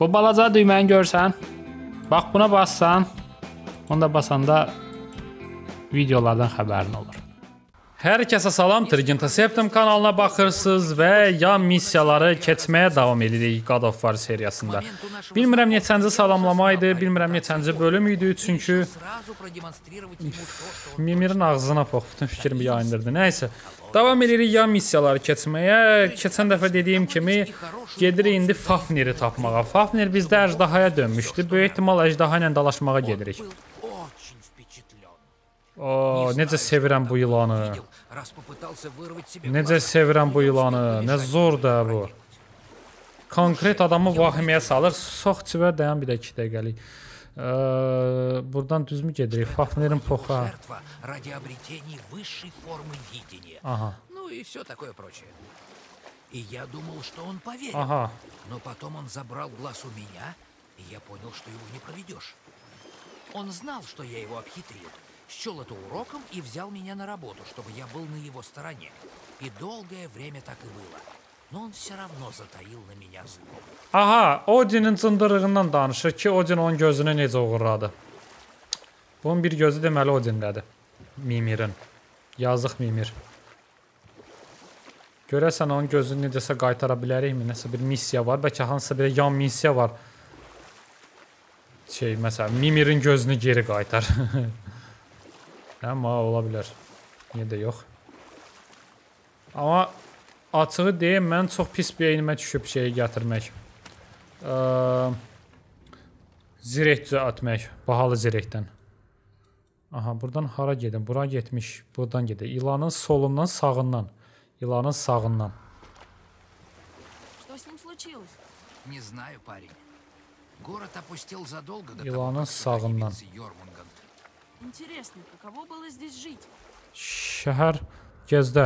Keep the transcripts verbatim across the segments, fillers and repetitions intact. Bu balaca düyməni görsən, bax buna bassan, onu da basanda videolardan xəbərin olur. Hər kəsə salam, Triginta Septem kanalına baxırsınız və yan missiyaları keçməyə davam edirik God of War seriyasında. Bilmirəm neçənci salamlama idi, bilmirəm neçənci bölüm idi, çünki Mimir'in ağzına pox, bütün fikrimi yayındırdı. Nəysə, davam edirik yan missiyaları keçməyə. Keçən dəfə dediyim kimi gedirik indi Fafnir'i tapmağa. Fafnir bizdə əjdahaya dönmüşdü, böyük ehtimal əjdaha ilə dalaşmağa gedirik. Ooo, necə sevirəm bu yılanı. Necə sevirəm bu yılanı. Nə zor da bu. Konkret adamı vahiməyə salır. Sox çivə dayan bir dəki dəqiqəlik. Buradan düzmü gedirik? Fafnerin poxa. Aha. Aha. Aha. Счёл это уроком и взял меня на работу, чтобы я был на его стороне. И долгое время так и было. Но он все равно затаил на меня зло. Aha, Odin'in cındırığından danışır ki, Odin onun gözünü necə uğurladı. Bunun bir gözü deməli Odin'dədir. Mimir'in. Yazıq Mimir. Görəsən onun gözünü necəsə qaytara bilərikmi? Nəsə bir missiya var, bəlkə hansısa bir yan missiya var. Şey, məsələn, Mimir'in gözünü geri qaytar. Ama olabilir. Niye de yok. Ama açığı deyim, ben çok pis bir eynime düşüp şeyi getirmek. Ee, Zirehcü atmak. Bahalı zirehden. Aha, buradan hara gedin? Bura getmiş. Buradan gedin. İlanın solundan, sağından. İlanın sağından. İlanın sağından. Şəhər gezdə.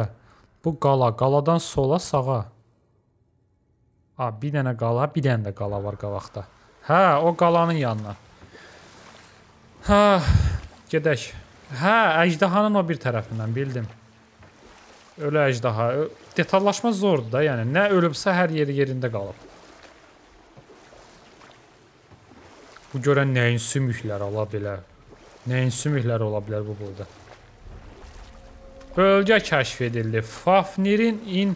Bu qala, qaladan sola, sağa. A, bir dənə qala, bir dənə də qala var qabaqda. Hə, o qalanın yanına. Hə, gedək. Hə, əjdahanın o bir tərəfindən, bildim. Ölü əjdaha. Detallaşma zordur da, yəni nə ölübsə hər yeri yerində qalıb. Bu görən nəyin sümüklər ala bilər. Nəyin sümükləri ola bilər bu burada? Bölgə kəşf edildi. Fafnirin in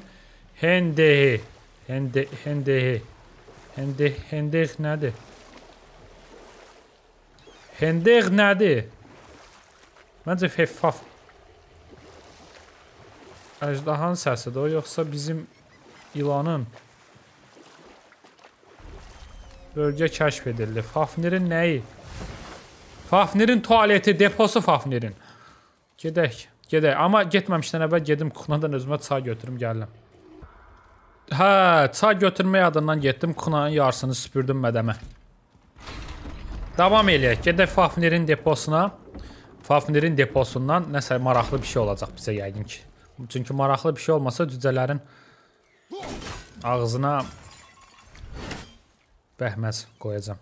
hendehi. Hende, hendehi. Hende, hendeh nədir? Hendeh nədir? Məncə fefaf. Əjdahan səsidir o, yoxsa bizim ilanın? Bölgə kəşf edildi. Fafnirin nəyi? Fafnir'in tualeti, deposu Fafnir'in. Gedək, gedək. Amma getməmişdən əvvəl gedim, kuxnadan özümə çay götürüm, gəldim. Hə, çay götürmək adından getdim, kuxnanın yarısını süpürdüm mədəmə. Davam eləyək, gedək Fafnir'in deposuna. Fafnir'in deposundan nəsə maraqlı bir şey olacaq bizə yəqin ki. Çünki maraqlı bir şey olmasa cücələrin ağzına bəhməz qoyacam.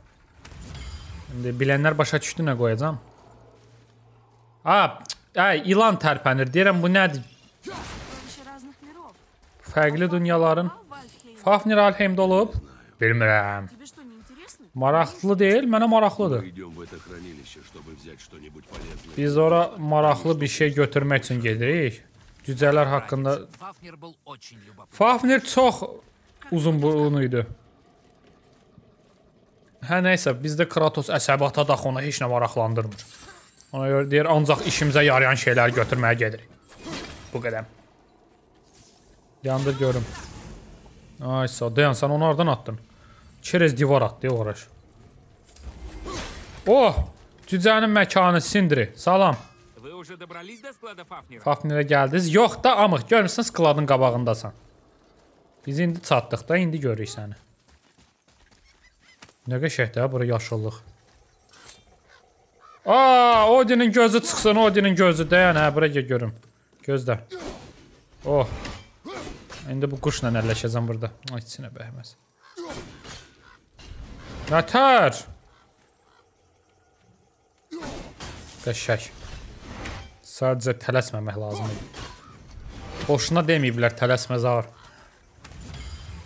İndi bilənlər başa düşdü nə qoyacam. Aa, ilan tərpənir. Deyirəm bu nədir? Fərqli dünyaların. Fafnir Alheimd olub? Bilmirəm. Maraqlı deyil, mənə maraqlıdır. Biz ora maraqlı bir şey götürmək üçün gedirik. Cücələr haqqında. Fafnir çox uzun burunlu idi. Hə, nəysə, bizdə Kratos əsəbata daxı, ona heç nə maraqlandırmır. Ona görə deyir, ancaq işimizə yarayan şeylər götürməyə gedirik. Bu qədəm. Yandır görüm. Aysa, dayan, sən onu oradan attın. Çerez divar atdı, uğraş. Oh! Cücənin məkanı Sindri. Salam. Fafnirə gəldiniz. Yox da, amıq. Görmürsünüz, skladın qabağındasan. Biz indi çatdıq da, indi görürük səni. Nə qəşəkdir ha, bura yaşıllıq. Aaa, Odin'in gözü çıxsın, Odin'in gözü. Dayan hə, bura gəl görüm. Gözlə. Oh. İndi bu quşla əlləşəcəm burada. Ay, içinə bəhməz. Nətər! Qəşək. Sadəcə tələsməmək lazımdır. Boşuna deməyiblər, tələsməz ağır.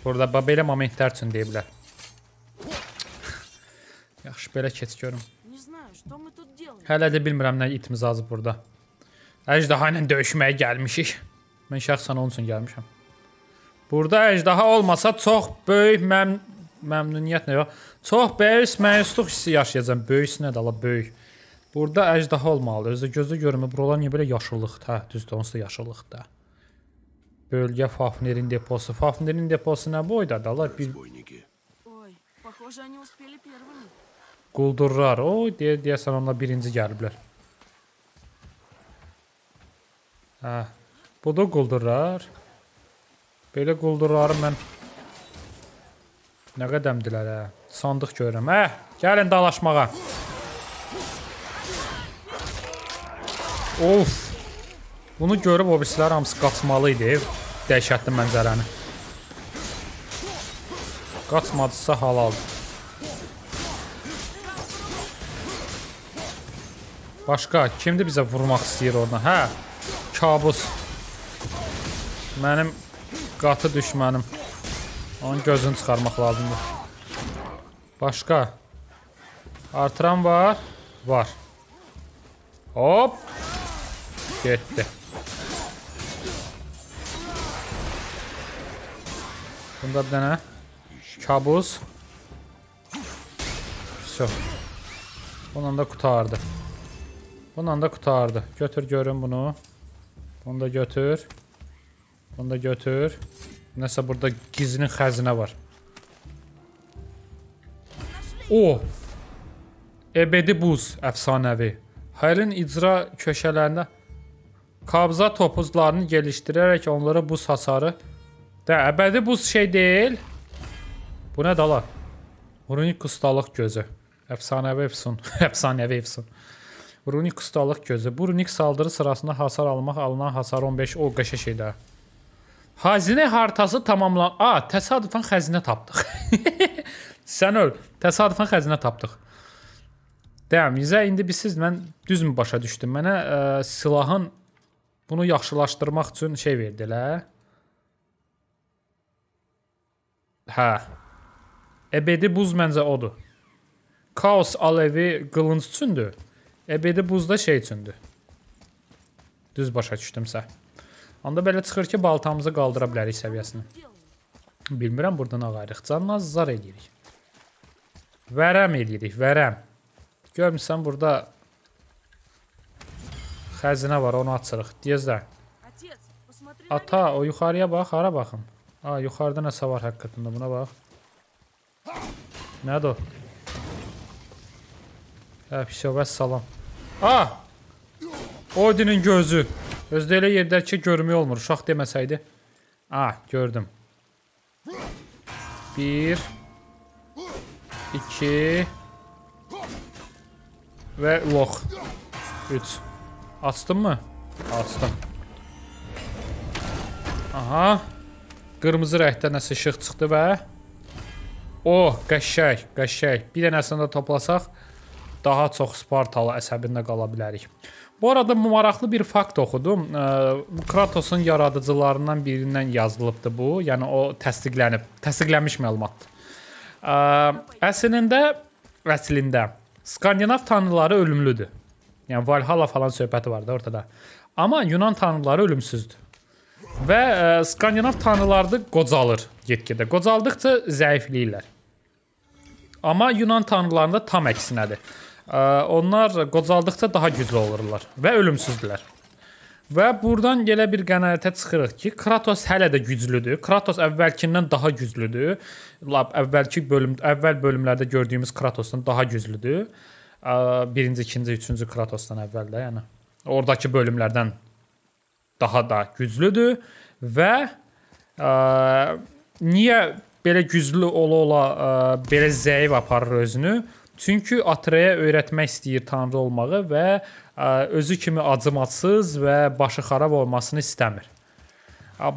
Burada belə momentlər üçün deyiblər. Yaxşı, belə keçiyorum. Hələ də bilmirəm nə itimiz azıb burada. Əjdaha ilə döyüşməyə gəlmişik. Mən şəxsən onun üçün gəlmişəm. Burada əjdaha olmasa çox böyük məm məmnuniyyət nə yox. Çox böyük məyusluq hissi yaşayacağam. Böyüsü nədir ala böyük. Burada əjdaha olmalı. Özü gözü görmür. Buralar niyə belə yaşıllıqdır? Hə, düzdür, onsuz da yaşıllıqdır. Bölgə Fafnerin deposu. Fafnerin deposu nə boydadır? Alar bir... Quldurlar. Oy, deyə, deyəsən onlar birinci gəliblər. Hə, bu da quldurlar. Belə quldurları mən nə qədəmdilər hə? Sandıq görürəm. Hə, gəlin dalaşmağa. Of. Bunu görüb o birisilər hamısı qaçmalı idi. Dəhşətli mənzərəni. Qaçmadısa halal. Başqa kimdir bizə vurmaq istəyir orada? Hə, kabus. Mənim qatı düşmənim. Onun gözünü çıxarmaq lazımdır. Başqa. Artıran var. Var. Hop. Getdi. Bunda bir dənə. Kabus. Söv. Bundan da qutardı. Bundan da qutardı. Götür görün bunu. Bunu da götür. Bunu da götür. Nəsə burada gizli xəzinə var. O! Ebedi buz əfsanəvi. Həlin icra köşələrində kabza topuzlarını gelişdirərək onlara buz hasarı. Də, əbədi buz şey deyil. Bu nə dala? Runik ustalıq gözü. Əfsanəvi efsun. Əfsanəvi efsun. Runik ustalıq gözü. Bu runik saldırı sırasında hasar almaq, alınan hasar on beş. O qəşə şeydə. Xəzinə hartası tamamlan... A, təsadüfən xəzinə tapdıq. Sən öl. Təsadüfən xəzinə tapdıq. Dəyəm, izə indi biz siz, mən düzmü başa düşdüm. Mənə ə, silahın bunu yaxşılaşdırmaq üçün şey verdilər. Hə. Əbədi buz məncə odur. Chaos alevi qılınc üçündür. Əbədi buz da şey üçündür. Düz başa düşdümsə. Onda belə çıxır ki, baltamızı qaldıra bilərik səviyyəsini. Bilmirəm, buradan ağayrıq. Canına zar edirik. Vərəm edirik, vərəm. Görmüşsən, burada xəzinə var, onu açırıq. Deyəzdə. Ata, o yuxarıya bax, hara baxım. A, yuxarıda nəsə var həqiqətində, buna bax. Nədir o? Hə, pişovəs salam. A! Odinin gözü. Özdə elə yerdə ki, görmüyor olmur. Uşaq deməsəydi. A, gördüm. Bir. İki. Və lox. Üç. Açdın mı? Açdım. Aha. Qırmızı rəngdə nəsə işıq çıxdı və... Oh, qəşək, qəşək. Bir dənəsini də toplasaq, daha çox Spartalı əsəbində qala bilərik. Bu arada maraqlı bir fakt oxudum. Kratos'un yaradıcılarından birindən yazılıbdır bu. Yəni o təsdiqlənib, təsdiqlənmiş məlumatdır. Əslində, əslində Skandinav tanrıları ölümlüdür. Yəni Valhalla falan söhbəti var da ortada. Amma Yunan tanrıları ölümsüzdür. Və Skandinav tanrıları qocalır get-gedə. Qocaldıqca zəifləyirlər. Amma Yunan tanrılarında tam əksinədir. Onlar qocaldıqca daha güclü olurlar və ölümsüzdürlər. Və buradan elə bir qənaətə çıxırıq ki, Kratos hələ də güclüdür. Kratos əvvəlkindən daha güclüdür. Lab əvvəlki bölüm, əvvəl bölümlərdə gördüyümüz Kratosdan daha güclüdür. Birinci, ikinci, üçüncü Kratosdan əvvəl də, yəni oradakı bölümlərdən daha da güclüdür. Və ə, niyə belə güclü ola-ola belə zəif aparır özünü? Çünki Atreya öyrətmək istəyir tanrı olmağı və ə, özü kimi acımasız və başı xarab olmasını istəmir.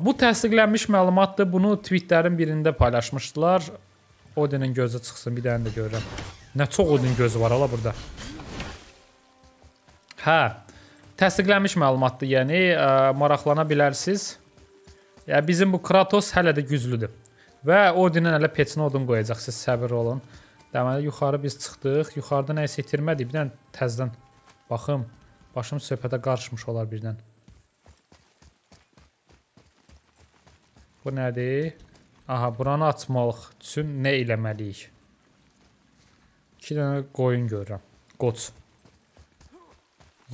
Bu təsdiqlənmiş məlumatdır. Bunu tweetlərin birində paylaşmışdılar. Odinin gözü çıxsın, bir dənə də görürəm. Nə çox Odin gözü var hala burada. Hə, təsdiqlənmiş məlumatdır. Yəni ə, maraqlana bilərsiniz. Ya, bizim bu Kratos hələ də güclüdür. Və Odinin hələ peçinə odun qoyacaqsınız, səbir olun. Deməli yuxarı biz çıxdıq. Yuxarıda nə isə itirmədik. Birdən təzdən baxım. Başım söhbətə qarışmış olar birdən. Bu nədir? Aha, buranı açmalıq üçün nə eləməliyik? İki dənə qoyun görürəm. Qoç.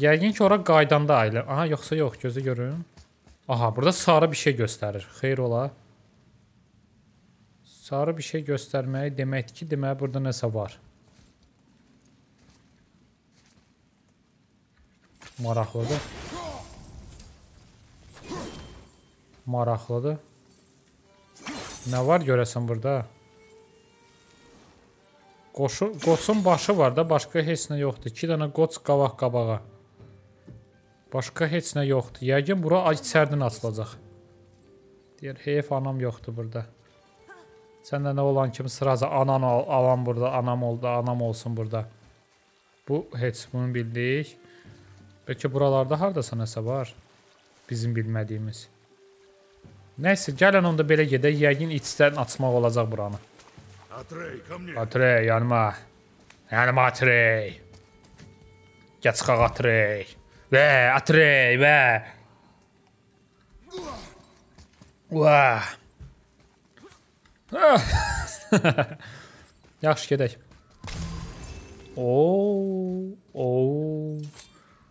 Yəqin ki ora qaydanda ailə. Aha, yoxsa yox, gözü görürüm. Aha, burada sarı bir şey göstərir. Xeyr ola. Sarı bir şey göstərməyi deməkdir ki, demək burada nəsə var. Maraqlıdır. Maraqlıdır. Nə var görəsən burada? Qoşu, qoçun başı var da, başqa heç nə yoxdur. İki dənə qoç qabaq-qabağa. Başqa heç nə yoxdur. Yəqin bura içərdən açılacaq. Deyir, heyf anam yoxdur burada. Səndə nə olan kimi sıraca anan al, alan burada, anam oldu, anam olsun burada. Bu, heç bunu bildik. Bəlkə buralarda haradasa nəsə var bizim bilmədiyimiz. Nəysə, gələn onda belə gedək, yəqin içdən açmaq olacaq buranı. Atreya, yanıma. Yanıma Atreya. Gəl çıxaq Atreya. Və, Atreya, və. Və. Yaxşı gedək. Oo, oo,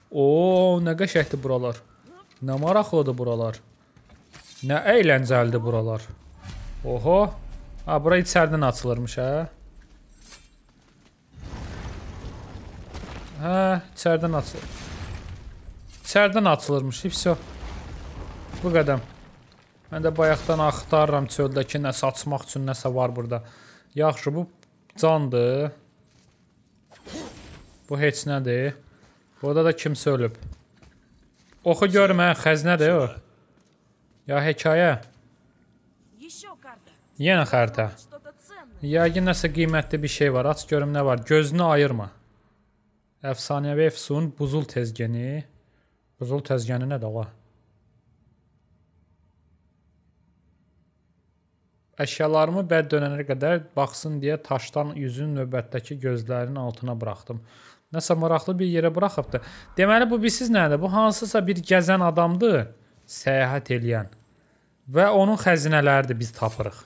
oo, nə qəşəkdir buralar. Nə maraqlıdır buralar. Nə əyləncəlidir buralar. Oho. Ha, bura içərdən açılırmış, hə? Hə, içərdən açılır. İçərdən açılırmış, hepsi o. Bu qədəm. Mən də bayaqdan axtarıram çöldəki nəsə açmaq üçün nəsə var burada. Yaxşı, bu candır. Bu heç nədir. Burada da kimsə ölüb. Oxu görüm, hə, xəzinədir o. Ya hekayə. Yenə xəritə. Yəqin nəsə qiymətli bir şey var. Aç görüm nə var. Gözünü ayırma. Əfsanəvi efsun buzul tezgəni. Buzul tezgəni nədir ola? Əşyalarımı bəd dönənə qədər baxsın deyə taşdan yüzün növbətdəki gözlərinin altına bıraxdım. Nəsə maraqlı bir yerə bıraxıbdı. Deməli bu bilsiz nədir? Bu hansısa bir gəzən adamdır, səyahət eləyən. Və onun xəzinələridir biz tapırıq.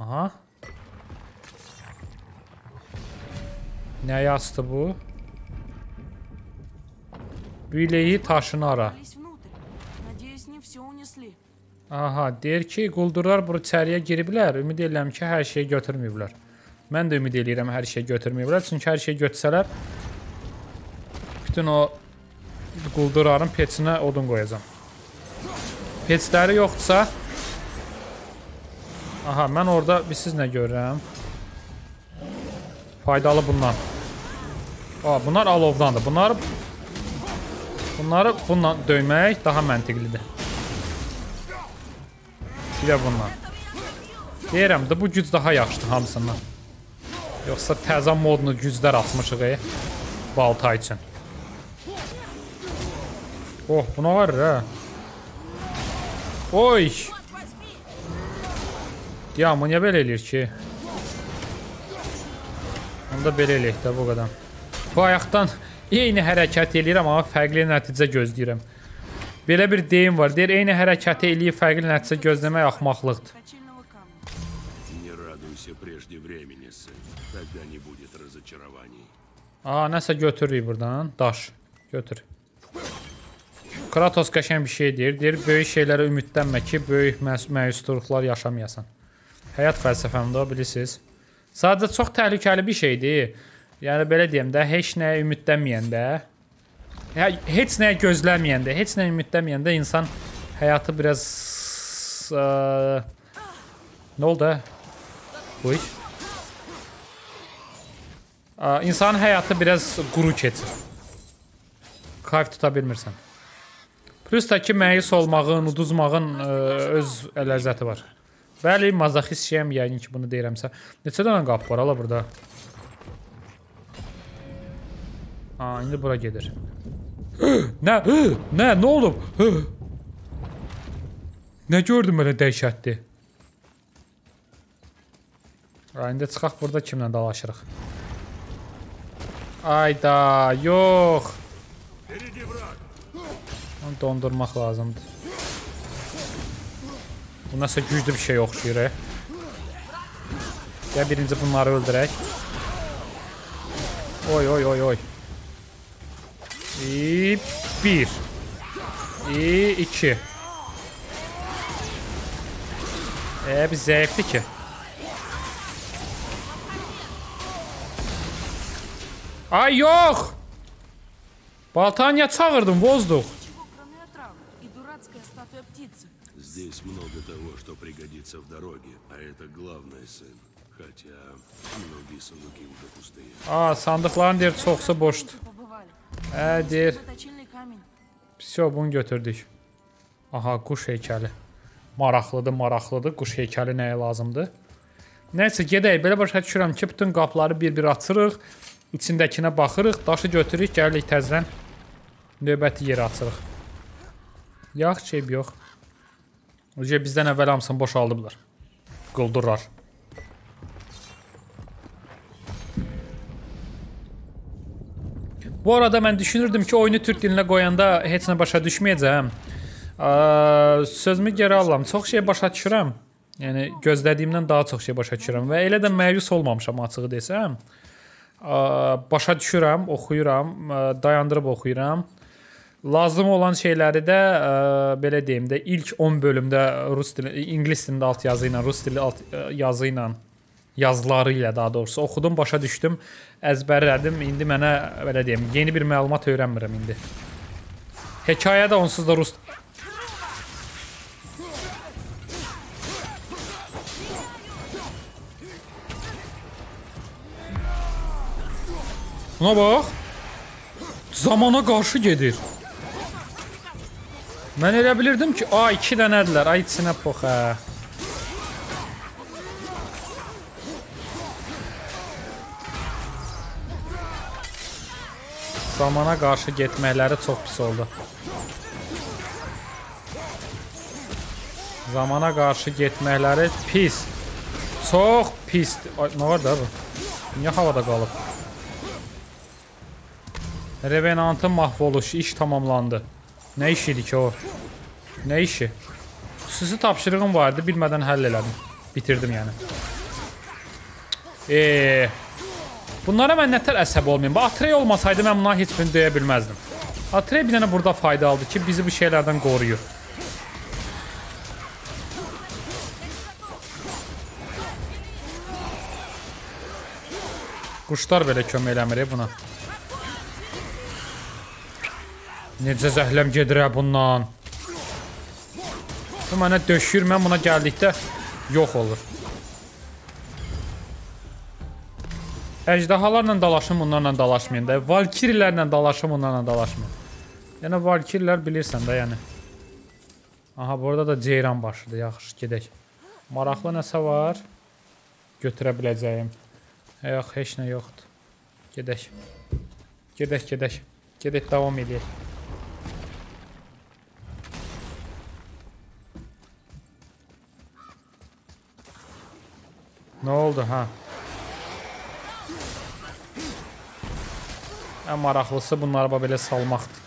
Aha. Nə yazdı bu? Büyüləyi taşını ara. Aha, deyir ki, quldurlar bura içəriyə giriblər. Ümid edirəm ki, hər şeyi götürməyiblər. Mən də ümid edirəm hər şeyi götürməyiblər. Çünki hər şeyi götürsələr, bütün o quldurların peçinə odun qoyacam. Peçləri yoxdursa... Aha, mən orada bir siz nə görürəm? Faydalı bundan. Aa, bunlar alovdandır. Bunları... Bunları bununla döymək daha məntiqlidir. Bir də bundan. Deyirəm də bu güc daha yaxşıdır hamısından. Yoxsa təzə modunu güclər atmışıq ey. Balta üçün. Oh, buna var hə. Oy. Ya, bu niyə belə eləyir ki? Onda belə eləyək də bu qədər. Bu ayaqdan eyni hərəkət eləyirəm, amma fərqli nəticə gözləyirəm. Belə bir deyim var, deyir, eyni hərəkəti eləyib fərqli nəticə gözləmək axmaqlıqdır. Aha, nəsə götürürük buradan, daş, götür. Kratos qəşəng bir şey deyir, deyir, böyük şeylərə ümidlənmə ki, böyük məyusluqlar yaşamayasan. Həyat fəlsəfəmdə o, bilirsiniz. Sadəcə çox təhlükəli bir şeydir. Yəni, belə deyim də, heç nəyə ümidlənməyəndə, heç nəyə gözləməyəndə, heç nəyə ümidləməyəndə insan həyatı biraz... Nə oldu? Uy. İnsanın həyatı biraz quru keçir. Kayf tuta bilmirsən. Plus da ki, məyus olmağın, uduzmağın öz ləzzəti var. Bəli, mazaxist şeyəm yəqin ki, bunu deyirəmsə. Neçə dənə qap var, hala burada. Aa, indi bura gedir. Nə? Nə? Nə olub? Nə gördüm elə dəhşətli? İndi çıxaq burada kimlə dalaşırıq. Ayda, yox. Onu dondurmaq lazımdır. Bu nəsə güclü bir şey oxşuyur. Ya birinci bunları öldürək. Oy oy oy oy. İ bir. İ iki. E biz zəifdi ki. Ay yox. Baltanya çağırdım, vozduq. Здесь много того, что пригодится в дороге, а это главное, сын. Хотя многие сундуки уже пустые. А, sandıkların deyir çoxsa boşdur. Hə, deyir. Всё, bunu götürdük. Aha, quş heykəli. Maraqlıdır, maraqlıdır. Quş heykəli nəyə lazımdır? Nəysə, gedək. Belə başa düşürəm ki, bütün qapları bir-bir açırıq. İçindəkinə baxırıq, daşı götürürük, gəlirik təzədən növbəti yerə açırıq. Yaxşı şeyb yox. Uca bizdən əvvəl hamısını boşaldıblar. Quldurlar. Bu arada mən düşünürdüm ki, oyunu türk dilinə qoyanda heç nə başa düşməyəcəm. Sözümü geri alıram. Çox şey başa düşürəm. Yəni, gözlədiyimdən daha çox şey başa düşürəm. Və elə də məyus olmamışam, açığı desəm. Başa düşürəm, oxuyuram, dayandırıb oxuyuram. Lazım olan şeyləri də belə deyim də ilk on bölümdə rus dili, ingilis dilində alt yazı ilə, rus dili alt yazı ilə, yazıları ilə daha doğrusu oxudum, başa düşdüm, əzbərlədim. İndi mənə belə deyim, yeni bir məlumat öyrənmirəm indi. Hekayə də onsuz da rus. Buna bax. Zamana qarşı gedir. Mən elə bilirdim ki, ay iki dənədilər. Ay içinə pox, hə. Zamana qarşı getməkləri çox pis oldu. Zamana qarşı getməkləri pis. Çox pisdir. Ay, nə var da bu? Niyə havada qalıb? Revenantın mahvoluşu, iş tamamlandı. Nə iş idi ki o? Nə işi? Xüsusi tapşırığım vardı, bilmədən həll elədim. Bitirdim yəni. Eee... Bunlara mən nətər əsəb olmayayım. Atreya olmasaydı mən buna heç birini döyə bilməzdim. Atreya bir dənə burada faydalıdır ki, bizi bu şeylərdən qoruyur. Quşlar belə kömək eləmir buna. Necə zəhləm gedir hə bundan. Bu mənə döşür, mən buna gəldikdə yox olur. Əjdahalarla dalaşım, onlarla dalaşmayın da. Valkirilərlə dalaşım, onlarla dalaşmayın. Yəni valkirilər bilirsən də yəni. Aha, burada da ceyran başıdır, yaxşı gedək. Maraqlı nəsə var. Götürə biləcəyim. Yox, heç nə yoxdur. Gedək. Gedək, gedək. Gedək, davam edək. Nə oldu, hə? Ən maraqlısı bunları belə salmaqdır.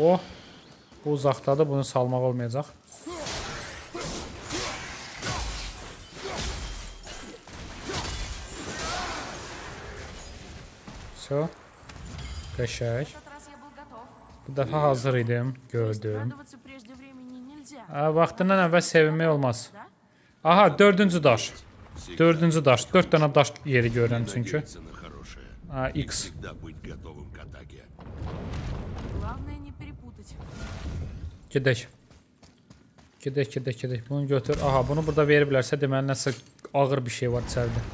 O, bu uzaqdadır, bunu salmaq olmayacaq. So, qəşək. Bu dəfə hazır idim, gördüm. Vaxtından əvvəl sevinmək olmaz. Aha, dördüncü daş. Dördüncü daş. Dörd dənə daş yeri görürəm çünki. A, X. Gedək. Gedək, gedək, gedək. Bunu götür. Aha, bunu burada veriblərsə deməli nəsə ağır bir şey var içərdə.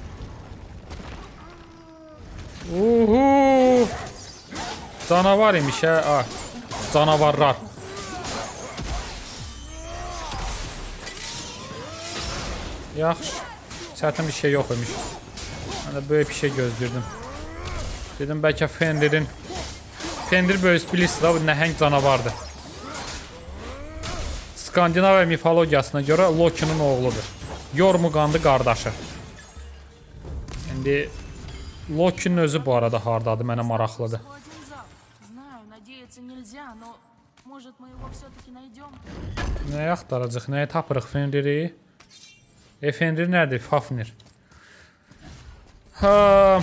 Uhu! Canavar imiş, hə? A, canavarlar. Yaxşı. Çətin bir şey yox imiş. Mən də böyük bir şey gözləyirdim. Dedim, bəlkə Fendirin... Fendir böyüs bilirsiniz, bu nəhəng canavardır. Skandinaviya mifologiyasına görə Lokinin oğludur. Jörmungandr qardaşı. İndi Lokinin özü bu arada hardadır, mənə maraqlıdır. Nəyə axtaracaq, nəyə tapırıq Fenriri? E, Fenrir nədir? Fafnir. Ha,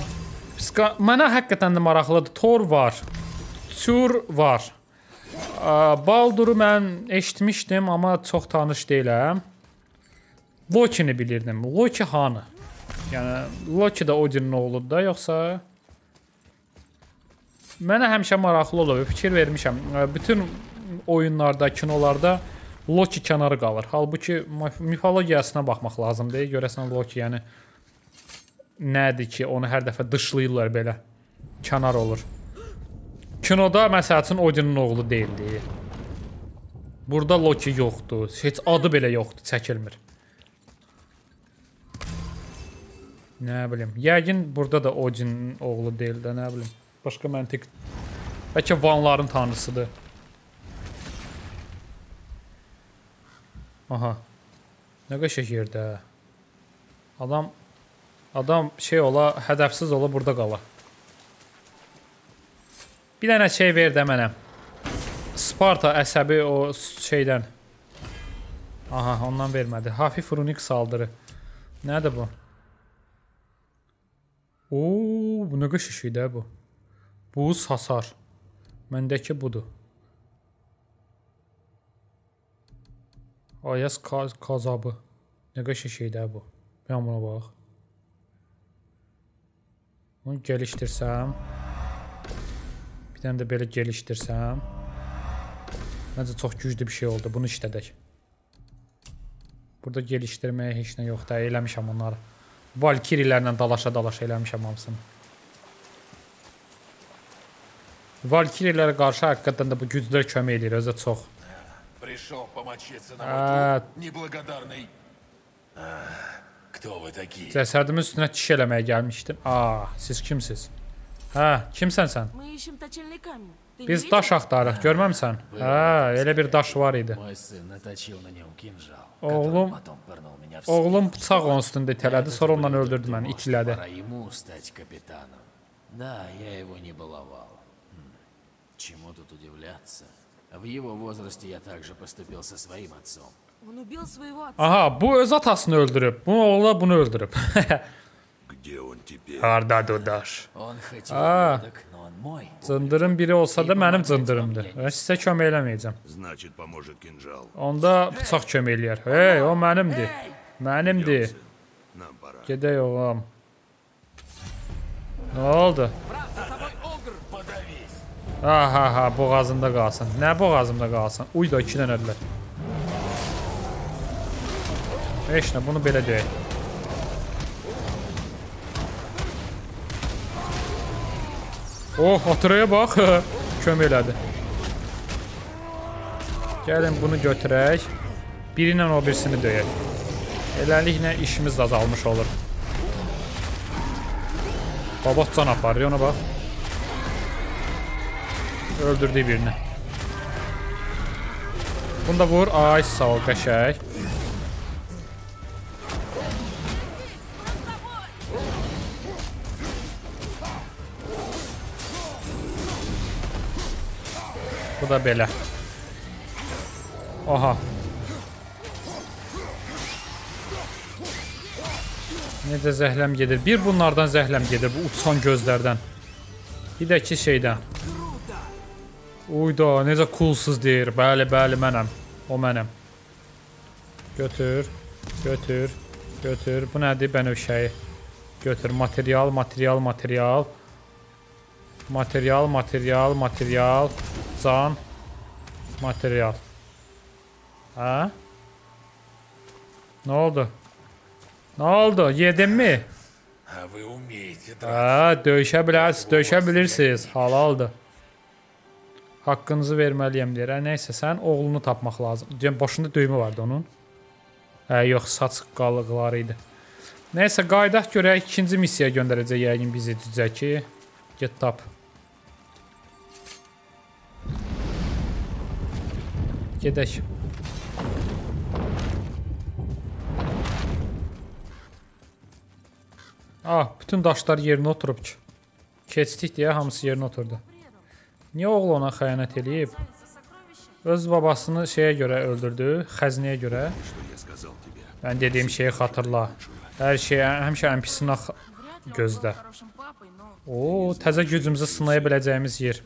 mənə həqiqətən də maraqlıdır. Thor var, Tyr var. Balduru mən eşitmişdim, amma çox tanış deyiləm. Lokini bilirdim. Loki hanı? Yəni Loki də Odin'in oğludur da, yoxsa? Mənə həmişə maraqlı olub, fikir vermişəm. Bütün oyunlarda, kinolarda Loki kənarı qalır. Halbuki mifologiyasına baxmaq lazımdır. Görəsən Loki yəni nədir ki, onu hər dəfə dışlayırlar belə. Kənar olur. Kinoda məsəl üçün Odin'in oğlu deyildi. Burada Loki yoxdur. Heç adı belə yoxdur, çəkilmir. Nə bilim. Yəqin burada da Odin'in oğlu deyil də, nə bilim. Başqa məntiq. Bəlkə Vanların tanrısıdır. Aha. Nə qəşəng yerdə. Adam adam şey ola, hədəfsiz ola, burada qala. Bir dənə şey ver də mənə. Sparta əsəbi o şeydən. Aha, ondan vermədi. Hafif runik saldırı. Nədir bu? Ooo, bu nə qəşəng şeydir bu. Buz hasar. Məndəki budur. Ayaz kaz kazabı. Nə qəşəng şeydir bu. Mən buna bax. Bunu gəlişdirsəm. Bir dənə də belə gəlişdirsəm. Məncə çox güclü bir şey oldu. Bunu işlədək. Burada gəlişdirməyə heç nə yoxdur. Eləmişəm onları. Valkirilərlə dalaşa dalaşa eləmişəm hamısını. Valkirilərə qarşı hakikaten de bu güclər kömək edir, özə çox. Cəsədimin üstünə çiş eləməyə gəlmişdim. Aa, siz kimsiz? Hə, kimsən sən? Biz daş axtarıq, görməmsən? Hə, elə bir daş var idi. Oğlum, oğlum bıçaq onun üstündə itələdi, sonra ondan öldürdü məni, ikilədi. Чему тут удивляться? В его возрасте я также поступил со своим отцом. Он убил своего отца. Aha, bu öz atasını öldürüb, bu oğla bunu öldürüb. Harda dodaş. Aa, cındırın biri olsa da mənim cındırımdır. Mən sizə kömək eləməyəcəm. Onda bıçaq kömək eləyər. Hey, o mənimdir. Mənimdir. Gedək oğlum. Nə oldu? Aha ha, boğazımda qalsın. Nə boğazımda qalsın? Uy da iki dənə ödülər. Heç nə, bunu belə deyək. Oh, Atreya'ya bax. Kömək elədi. Gəlin bunu götürək. Biri ilə o birisini döyək. Eləliklə işimiz azalmış olur. Baba can aparır, ona bax. Öldürdüyü birini. Bunu da vur. Ay sağ ol qəşək. Bu da belə. Aha. Necə zəhləm gedir. Bir bunlardan zəhləm gedir. Bu uçan gözlərdən. Bir də ki şeydən. Uyda, necə coolsuz deyir. Bəli, bəli, mənəm. O mənəm. Götür, götür, götür. Bu nədir? Bənövşəyi. Götür. Material, material, material. Material, material, material. Can. Material. Hə? Nə oldu? Nə oldu? Yedinmi? Hə, döyüşə bilərsiniz, döyüşə bilirsiniz. Halaldır. Haqqınızı verməliyəm deyir. Hə, neysə, sən oğlunu tapmaq lazım. Deyəm, başında düymə vardı onun. Hə, yox, saç qalıqları idi. Neysə, qaydaq görək, ikinci missiyaya göndərəcək yəqin bizi cücəki. Get tap. Gedək. Ah, bütün daşlar yerine oturub ki. Keçdik deyə hamısı yerine oturdu. Niyə oğlu ona xəyanət eləyib? Öz babasını şeye göre öldürdü, xəzinəyə göre. Ben dediğim şeyi hatırla. Her şey, həmişə ən pisini gözlə. Oo, təzə gücümüzü sınaya biləcəyimiz yer.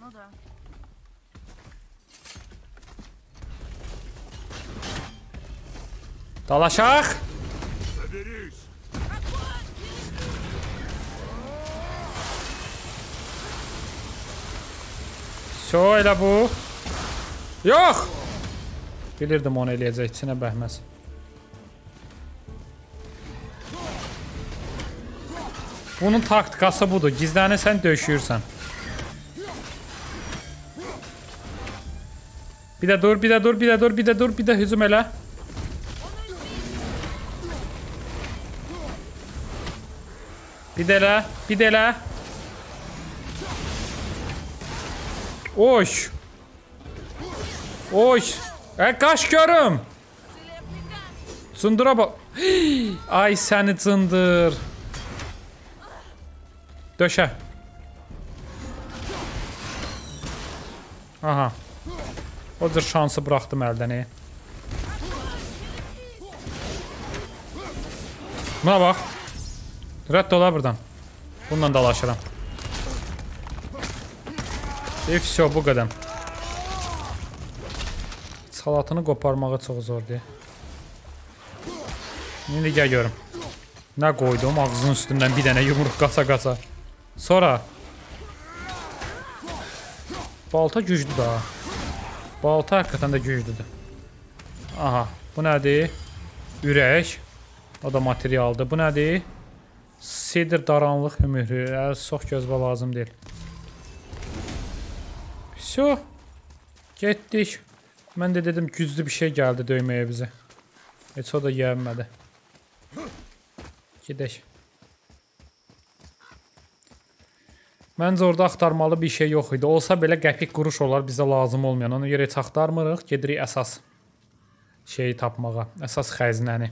Dalaşaq. Çoğu elə bu. Yox. Bilirdim onu eləyəcək, içinə bəhməz. Bunun taktikası budur. Gizlənirsən, döyüşürsən. Bir də dur, bir də dur, bir də dur, bir də dur, bir də hücum elə. Bir də elə, bir də elə. Oş. Oş. E, kaç görüm. Cındıra bak. Ay seni cındır. Döşe. Aha. O cür şansı bıraktım elden. Buna bak. Rədd ola buradan. Bununla dalaşıram. E, vəsyo, bu kadar. Salatını koparmağı çok zordu. İndi gel görüm. Ne koydum? Ağzının üstünden bir tane yumruk qaça qaça. Sonra. Balta güclü daha. Balta hakikaten de güclüdür. Aha. Bu nədir? Ürək. O da materialdır. Bu nədir? Sidir daranlıq hümürü. Sox gözbə lazım deyil. Su. Getdik. Mən də dedim güclü bir şey gəldi döyməyə bizə. Heç o da gəlmədi. Gedək. Məncə orada axtarmalı bir şey yox idi. Olsa belə qəpik quruş olar bizə lazım olmayan. Ona görə heç axtarmırıq. Gedirik əsas şeyi tapmağa. Əsas xəzinəni.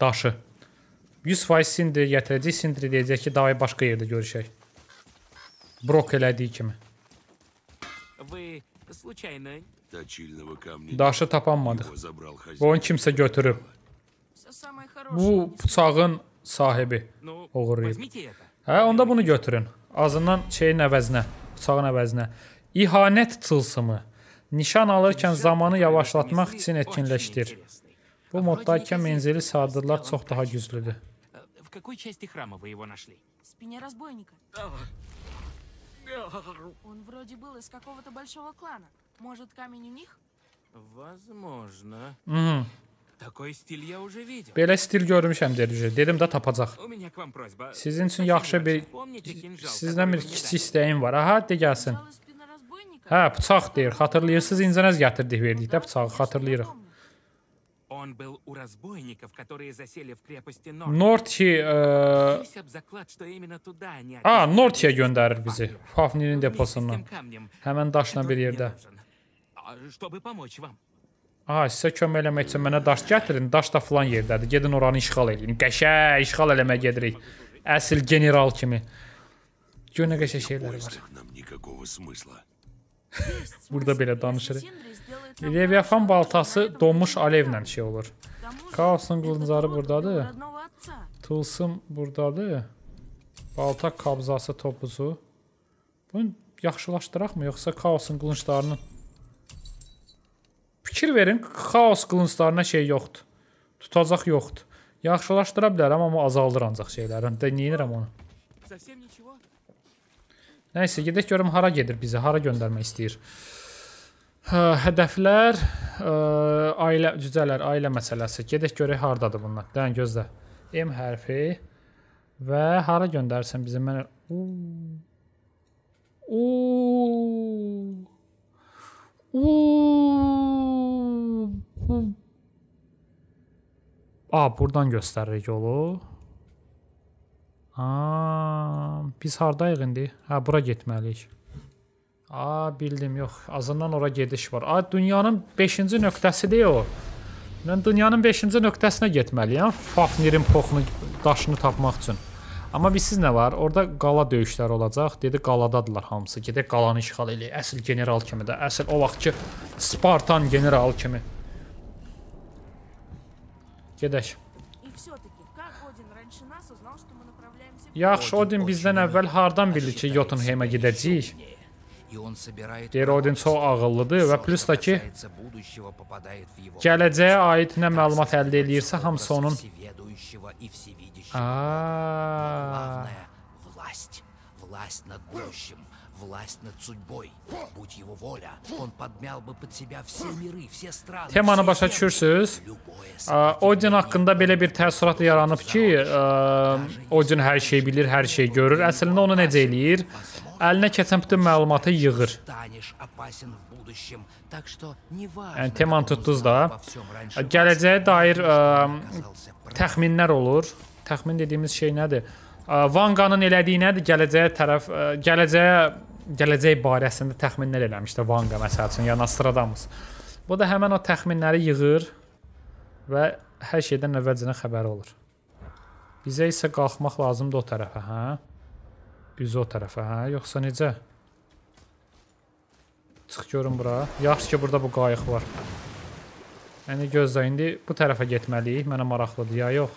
Daşı. yüz faiz Sindri gətirəcək. Sindri deyəcək ki, davay başqa yerdə görüşək. Brok elədiyi kimi. Daşı tapanmadık. Bu onu kimsə götürüb. Bu bıçağın sahibi uğurlayıb. Hə, onda bunu götürün. Azından şeyin əvəzinə, bıçağın əvəzinə. İhanət tılsımı. Nişan alırkən zamanı yavaşlatmaq için etkinləşdir. Bu moddayken menzili sadırlar çox daha güclüdür. Он вроде был из какого-то большого клана. Может, камень у них? Возможно. Такой стиль я уже видел. Belə stil görmüşəm deyəcək. Dedim də tapacaq. Sizin üçün yaxşı bir sizdən bir kiçik istəyim var. Aha, de gəlsin. Hə, bıçaq deyir. Xatırlayırsınız, incənəz gətirdik, verdik də bıçağı xatırlayırıq. Он был у разбойников, которые засели в крепости Норт. Нортхи, э, а, Нортхи gönderir bizi. Fafnir'in deposundan. Hemen daşla bir yerdə. Aha, sizə kömək eləmək üçün mənə daş gətirin. Daş da falan yerdədir. Gedin oranı işğal edin. Qəşəng işğal eləməyə gedirik. Əsl general kimi. Gör nə qəşəng şeylər var. Burada belə danışırıq. Leviathan baltası donmuş alevlə şey olur. Chaos'un qılıncarı buradadır. Tılsım buradadır. Balta kabzası topuzu. Bunu yaxşılaşdıraq mı? Yoxsa Chaos'un qılınçlarını? Fikir verin. Chaos qılınçlarına şey yoxdur. Tutacaq yoxdur. Yaxşılaşdıra bilərəm, amma azaldır ancaq şeylərin. De, neyinirəm onu? Neyse, gedək görüm hara gedir bizi, hara göndərmək istəyir. Hədəflər, ailə, cüzələr, ailə məsələsi. Gedək görək hardadır bunlar. Dən gözlə. M hərfi və hara göndərsən bizi? Mən... A, buradan göstəririk yolu. Aa, biz hardayıq indi? Hə, bura getməliyik. Aa, bildim, yox. Azından ora gediş var. Aa, dünyanın beşinci nöqtəsidir o. Mən dünyanın beşinci nöqtəsinə getməliyəm. Fafnir'in poxunu, daşını tapmaq üçün. Amma bilsiz nə var? Orada qala döyüşləri olacaq. Dedi qaladadırlar hamısı. Gedək qalanı işğal eləyək. Əsl general kimi də. Əsl o vaxtki Spartan general kimi. Gedək. Yaxşı, Odin bizdən əvvəl hardan bildi ki, Jotunheimə gedəcəyik? Deyir, Odin çox ağıllıdır və plus da ki, gələcəyə aid nə məlumat əldə edirsə, hamısı onun... Aaaa... Temanı başa düşürsünüz. Odin haqqında belə bir təəssürat yaranıb ki, Odin hər şey bilir, hər şey görür. Əslində onu necə eləyir? Əlinə keçən bütün məlumatı yığır. Yəni, temanı tutdunuz da. Gələcəyə dair təxminlər olur. Təxmin dediyimiz şey nədir? Vanga'nın elədiyi nədir? Gələcəyə tərəf, gələcəyə, gələcək barəsində təxminlər eləmişdi Vanga məsəl üçün, ya Nostradamus. Bu da həmən o təxminləri yığır və hər şeydən əvvəlcədən xəbəri olur. Bizə isə qalxmaq lazımdır o tərəfə, hə? Üzü o tərəfə, hə? Yoxsa necə? Çıx görün bura. Yaxşı ki, burada bu qayıq var. Yəni, gözlə, indi bu tərəfə getməliyik. Mənə maraqlıdır, ya yox?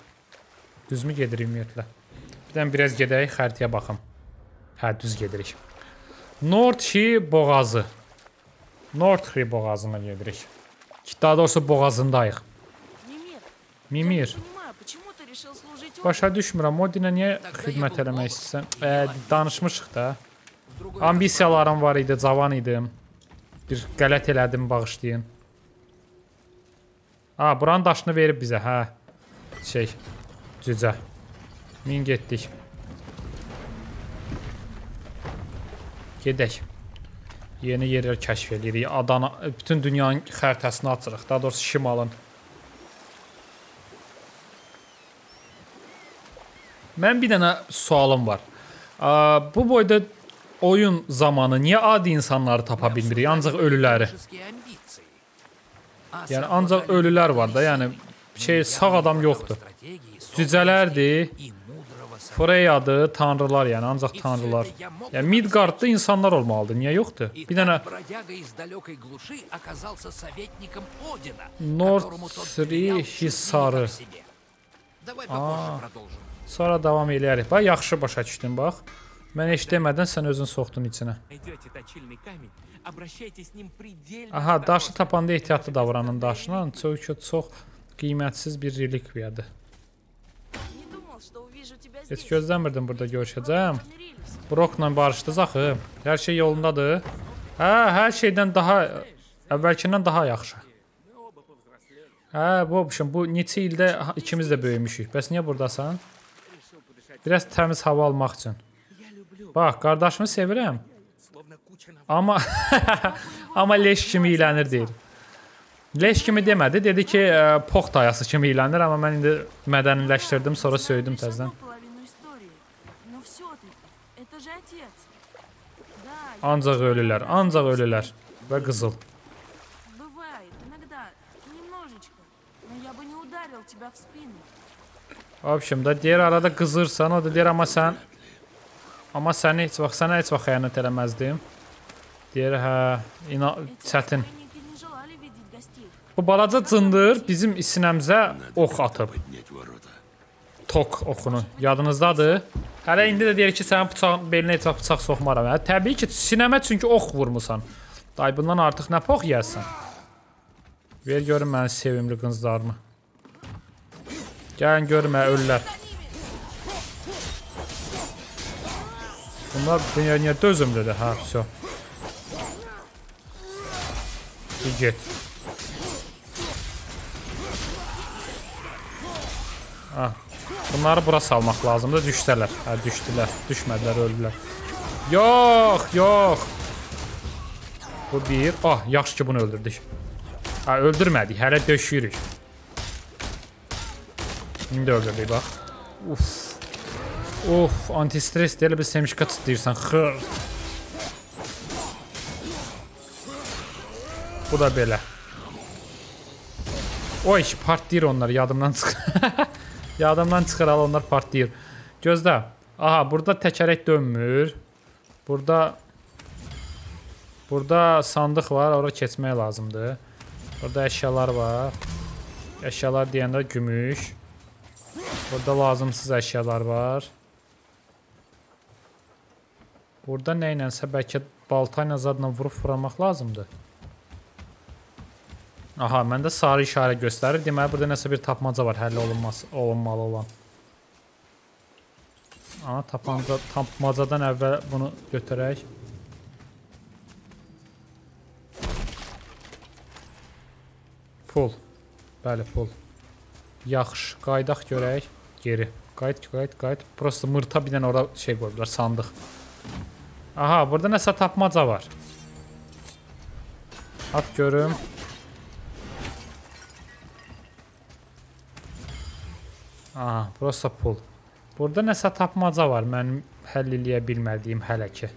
Düzmü gedir ümumiyyətlə? Birdən biraz gedək, xəritəyə baxım. Hə, düz gedirik. Nordşi boğazı. Nordşi boğazına gedirik. Daha doğrusu boğazındayıq. Mimir. Başa düşmürəm, Odinə niyə xidmət eləmək istəyirsən? E, danışmışıq da. Ambisiyalarım var idi, cavan idim. Bir qələt elədim, bağışlayın. Ha, buranın daşını verib bizə, hə. Şey, cücə. Min getdik. Gedək. Yeni yerlər kəşf edirik. Adana, bütün dünyanın xəritəsini açırıq. Daha doğrusu şimalın. Mən bir dənə sualım var. Bu boyda oyun zamanı niyə adi insanları tapa bilmirik? Ancaq ölüləri. Yəni ancaq ölülər var da. Yəni şey, sağ adam yoxdur. Cücələrdir. Freyadır, tanrılar, yəni ancaq tanrılar. Yəni Midgard'da insanlar olmalıdır, niyə yoxdur? Bir dənə Nordri Hisarı. Sonra davam eləyərik. Bax, yaxşı başa düşdün, bax. Mən heç demədən sən özün soxdun içinə. Aha, daşı tapanda ehtiyatlı davranın daşına. Çox qiymətsiz bir relikviyadır. Heç gözləmirdim burada görüşəcəm. Brokla barışdız axı. Hər şey yolundadır. Hə, hər şeydən daha, əvvəlkindən daha yaxşı. Hə, bu, bu neçə ildə ikimiz də böyümüşük. Bəs niyə buradasan? Biraz təmiz hava almaq üçün. Bax, qardaşımı sevirəm. Amma, amma leş kimi iylənir deyil. Leş kimi demədi, dedi ki, pox tayası kimi iylənir. Amma mən indi mədəniləşdirdim, sonra söydüm təzdən. Ancaq ölülər, ancaq ölülər və qızıl. Abşim da deyir, arada qızırsan, o da deyir, amma sən, amma səni heç vaxt, sənə heç vaxt xəyanət eləməzdim. Deyir, hə, çətin. Bu balaca cındır bizim isinəmizə ox atıb. Tok oxunu, yadınızdadır. Hələ indi də deyir ki, sənin belinə heç bıçaq soxmaram. Təbii ki, sinəmə çünki ox vurmusan. Day, bundan artıq nə pox yəsən? Ver görün mənim sevimli qızlarımı. Gəlin görün məni, ölülər. Bunlar dünyaya dözümlüdür, hə, vəsə. Bir get. Ah. Bunları bura salmaq lazımdır, düşdülər. Hə, düşdülər, düşmədilər, öldülər. Yox, yox. Bu bir, ah, yaxşı ki bunu öldürdük. Hə, öldürmədik, hələ döşüyürük. İndi öldürdük, bax. Uf, uf, antistres deyil, bir semişka çıtlayırsan, xır. Bu da belə. Oy, part deyir onlar, yadımdan çıxır. Yadımdan çıxır, onlar partlayır. Gözlə, Aha, burada tekerek dönmür. Burada Burada sandık var. Orada keçmək lazımdır. Burada eşyalar var. Eşyalar deyəndə gümüş. Burada lazımsız eşyalar var. Burada nə ilənsə bəlkə baltayla zadla vurub vuramaq lazımdır. Aha, məndə sarı işarə göstərir. Deməli burada nəsə bir tapmaca var, həll olunması, olunmalı olan. Ana, tapanca, tapmacadan əvvəl bunu götürək. Pul. Bəli, pul. Yaxşı, qaydaq görək. Geri. Qayıt, qayıt, qayıt. Prosto mırta bir dənə orada şey qoyublar, sandıq. Aha, burada nəsə tapmaca var. At görüm. Aha, prosto pul. Burada nəsə tapmaca var, mənim həll eləyə bilmədiyim hələ ki.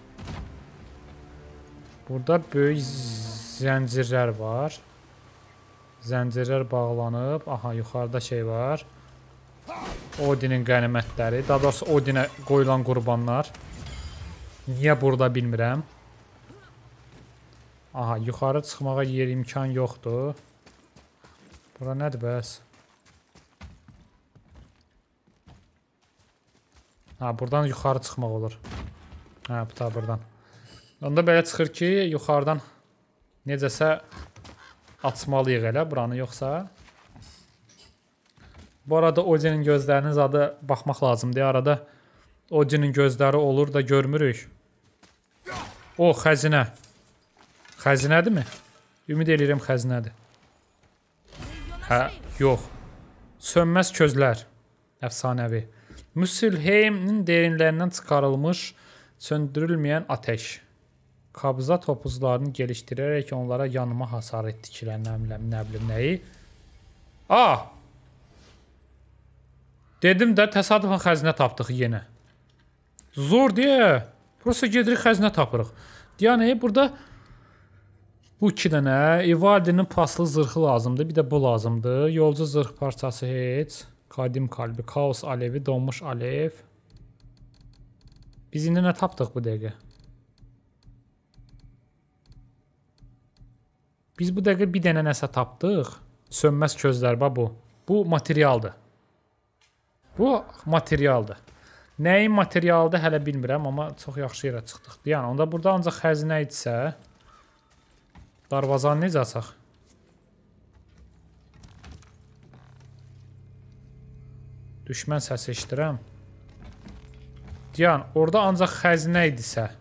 Burada böyük zəncirlər var. Zəncirlər bağlanıb. Aha, yuxarıda şey var. Odinin qənimətləri. Daha doğrusu Odinə qoyulan qurbanlar. Niyə burada bilmirəm. Aha, yuxarı çıxmağa yer imkan yoxdur. Bura nədir bəs? Ha, buradan yuxarı çıxmaq olur. Ha, bu da buradan. Onda belə çıxır ki, yuxarıdan necəsə açmalıyıq elə buranı, yoxsa. Bu arada Odin'in gözlərinin zadı baxmaq lazımdır. Arada Odin'in gözləri olur da görmürük. O, xəzinə. Xəzinədir mi? Ümid edirəm xəzinədir. Hə, yox. Sönməz közlər. Əfsanəvi. Muspelheim'in derinlərindən çıxarılmış, söndürülməyən ateş. Kabza topuzlarını geliştirerek onlara yanıma hasar ettikler. Ne bileyim neyi? Aa! Dedim de təsadüfən xəzinə tapdıq yenə. Zor deyə. Burası gedirik xəzinə tapırıq. Deyə neyi? Burada bu iki dənə. Ivaldinin paslı zırhı lazımdır. Bir də bu lazımdır. Yolcu zırh parçası heç. Kadim kalbi. Chaos alevi. Donmuş alev. Biz indi nə tapdıq bu dəqiqə? Biz bu dəqiqə bir dənə nəsə tapdıq. Sönməz közlər, bax bu. Bu materialdır. Bu materialdır. Nəyin materialdır hələ bilmirəm, amma çox yaxşı yerə çıxdıq. Yəni onda burada ancaq xəzinə idisə, darvazanı necə açaq? Düşmən səsi eşidirəm. Yəni orada ancaq xəzinə idisə,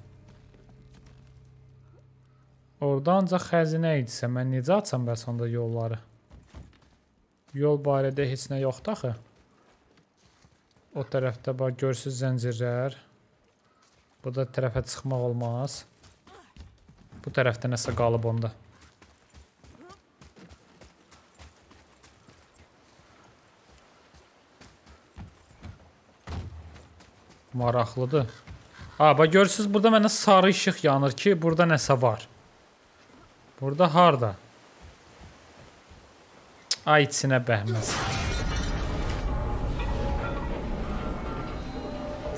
Orada ancaq xəzinə idisə, mən necə açsam bəs onda yolları? Yol barədə heç nə yoxdur axı. O tərəfdə bax, görsüz zəncirlər. Burada tərəfə çıxmaq olmaz. Bu tərəfdə nəsə qalıb onda. Maraqlıdır. Ha, bax, görsüz burada mənə sarı işıq yanır ki, burada nəsə var. Burada harda? Ay, içinə bəhməz.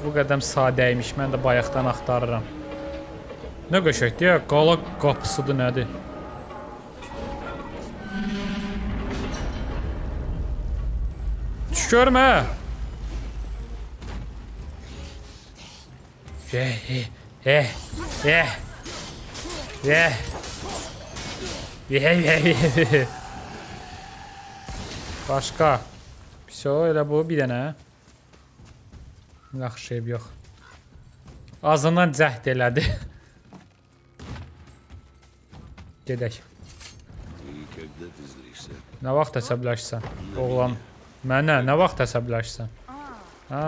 Bu qədəm sadəymiş. Mən də bayaqdan axtarıram. Nə qəşəkdir ya? Qala qapısıdır nədir? Düş görmə! Eh, eh, eh, eh. Başqa. Vso, elə bu bir dənə. Yaxşı şey yox. Azından cəhd elədi. Gedək. Nə vaxt əsəbləşsən, oğlan? Mənə nə vaxt əsəbləşsən? Ha.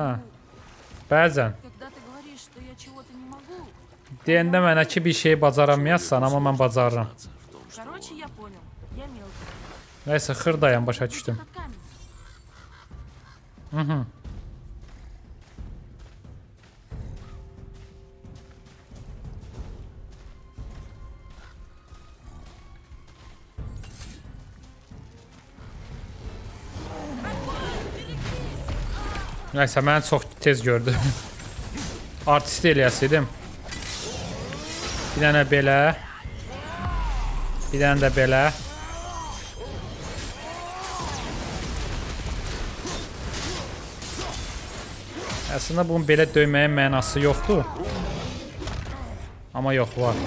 Bəzən. Deyəndə mənə ki bir şey bacaramayassan, amma mən bacarıram. Neyse, hırdayam, başa düşdüm. Hı-hı. Neyse, mən çox tez gördüm. artist eləyəsidim. Bir dənə belə. Bir dənə də belə. Əslində bunun belə döyməyin mənası yoxdur. Amma yox, var.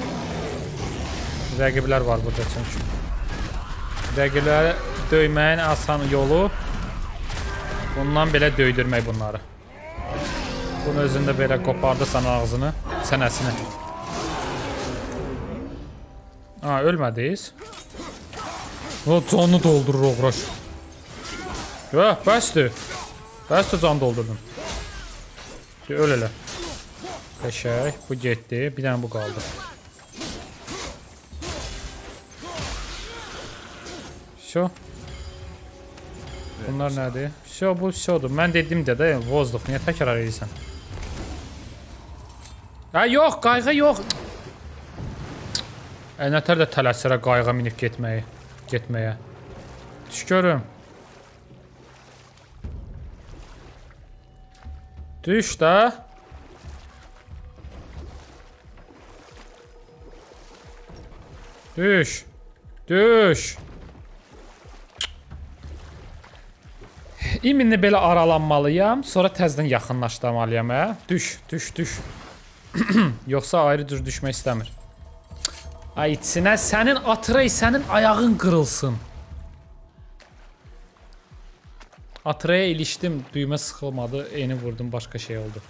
Rəqiblər var burada çünki. Rəqibləri döyməyin asan yolu bundan belə döydürmək bunları. Bunun özündə belə qopardı sana ağzını, sənəsini. Ha, ölmədiyiz. O, canını doldurur oğraş. Yox, bəsdir. Bəsdir, canı doldurdum. Öl elə. Qəşək, bu getdi. Bir dənə bu qaldı. Şu. Bunlar nədir? Şu, bu şudur. Mən dedim də də, vozduq. Niyə təkrar edirsən? Hə, yox, qayğı yox. Ənətər də tələsirə qayğa minib getməyi. Getməyə. Düş görüm. Düş də. Düş. Düş. İminli belə aralanmalıyam. Sonra təzdən yaxınlaşdırmalıyam. Hə? Düş, düş, düş. Yoxsa ayrı cür düşmək istəmir. Ay içinə sənin Atrey, sənin ayağın qırılsın. Atreya ilişdim, düğme sıkılmadı, eni vurdum, başka şey oldu.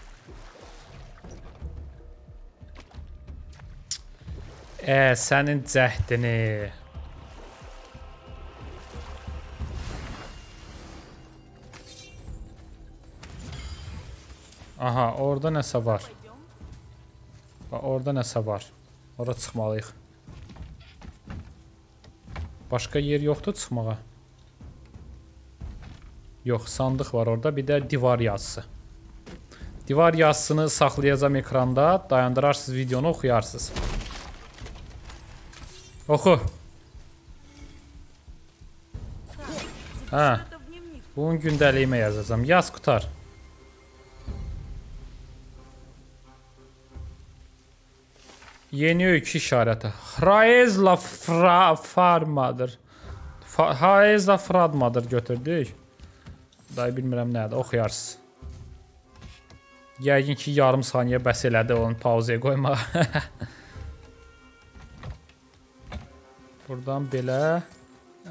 Eee, senin cəhdini. Aha, orada nəsə var. Orada nəsə var. Orada çıxmalıyıq. Başka yer yoxdur çıxmağa. Yox, sandıq var orada, bir də divar yazısı. Divar yazısını saxlayacağım ekranda, dayandırarsınız videonu, oxuyarsınız. Oxu. Hə, bunun gündəliyimə yazacağım, yaz qutar. Yeni öykü işarəti. Hraezla Fradmadır. Hraezla Fradmadır götürdük. Dayı bilmirəm nədir, oxuyarsınız. Yəqin ki, yarım saniyə bəs elədi, onu pauzaya qoyma. Buradan belə.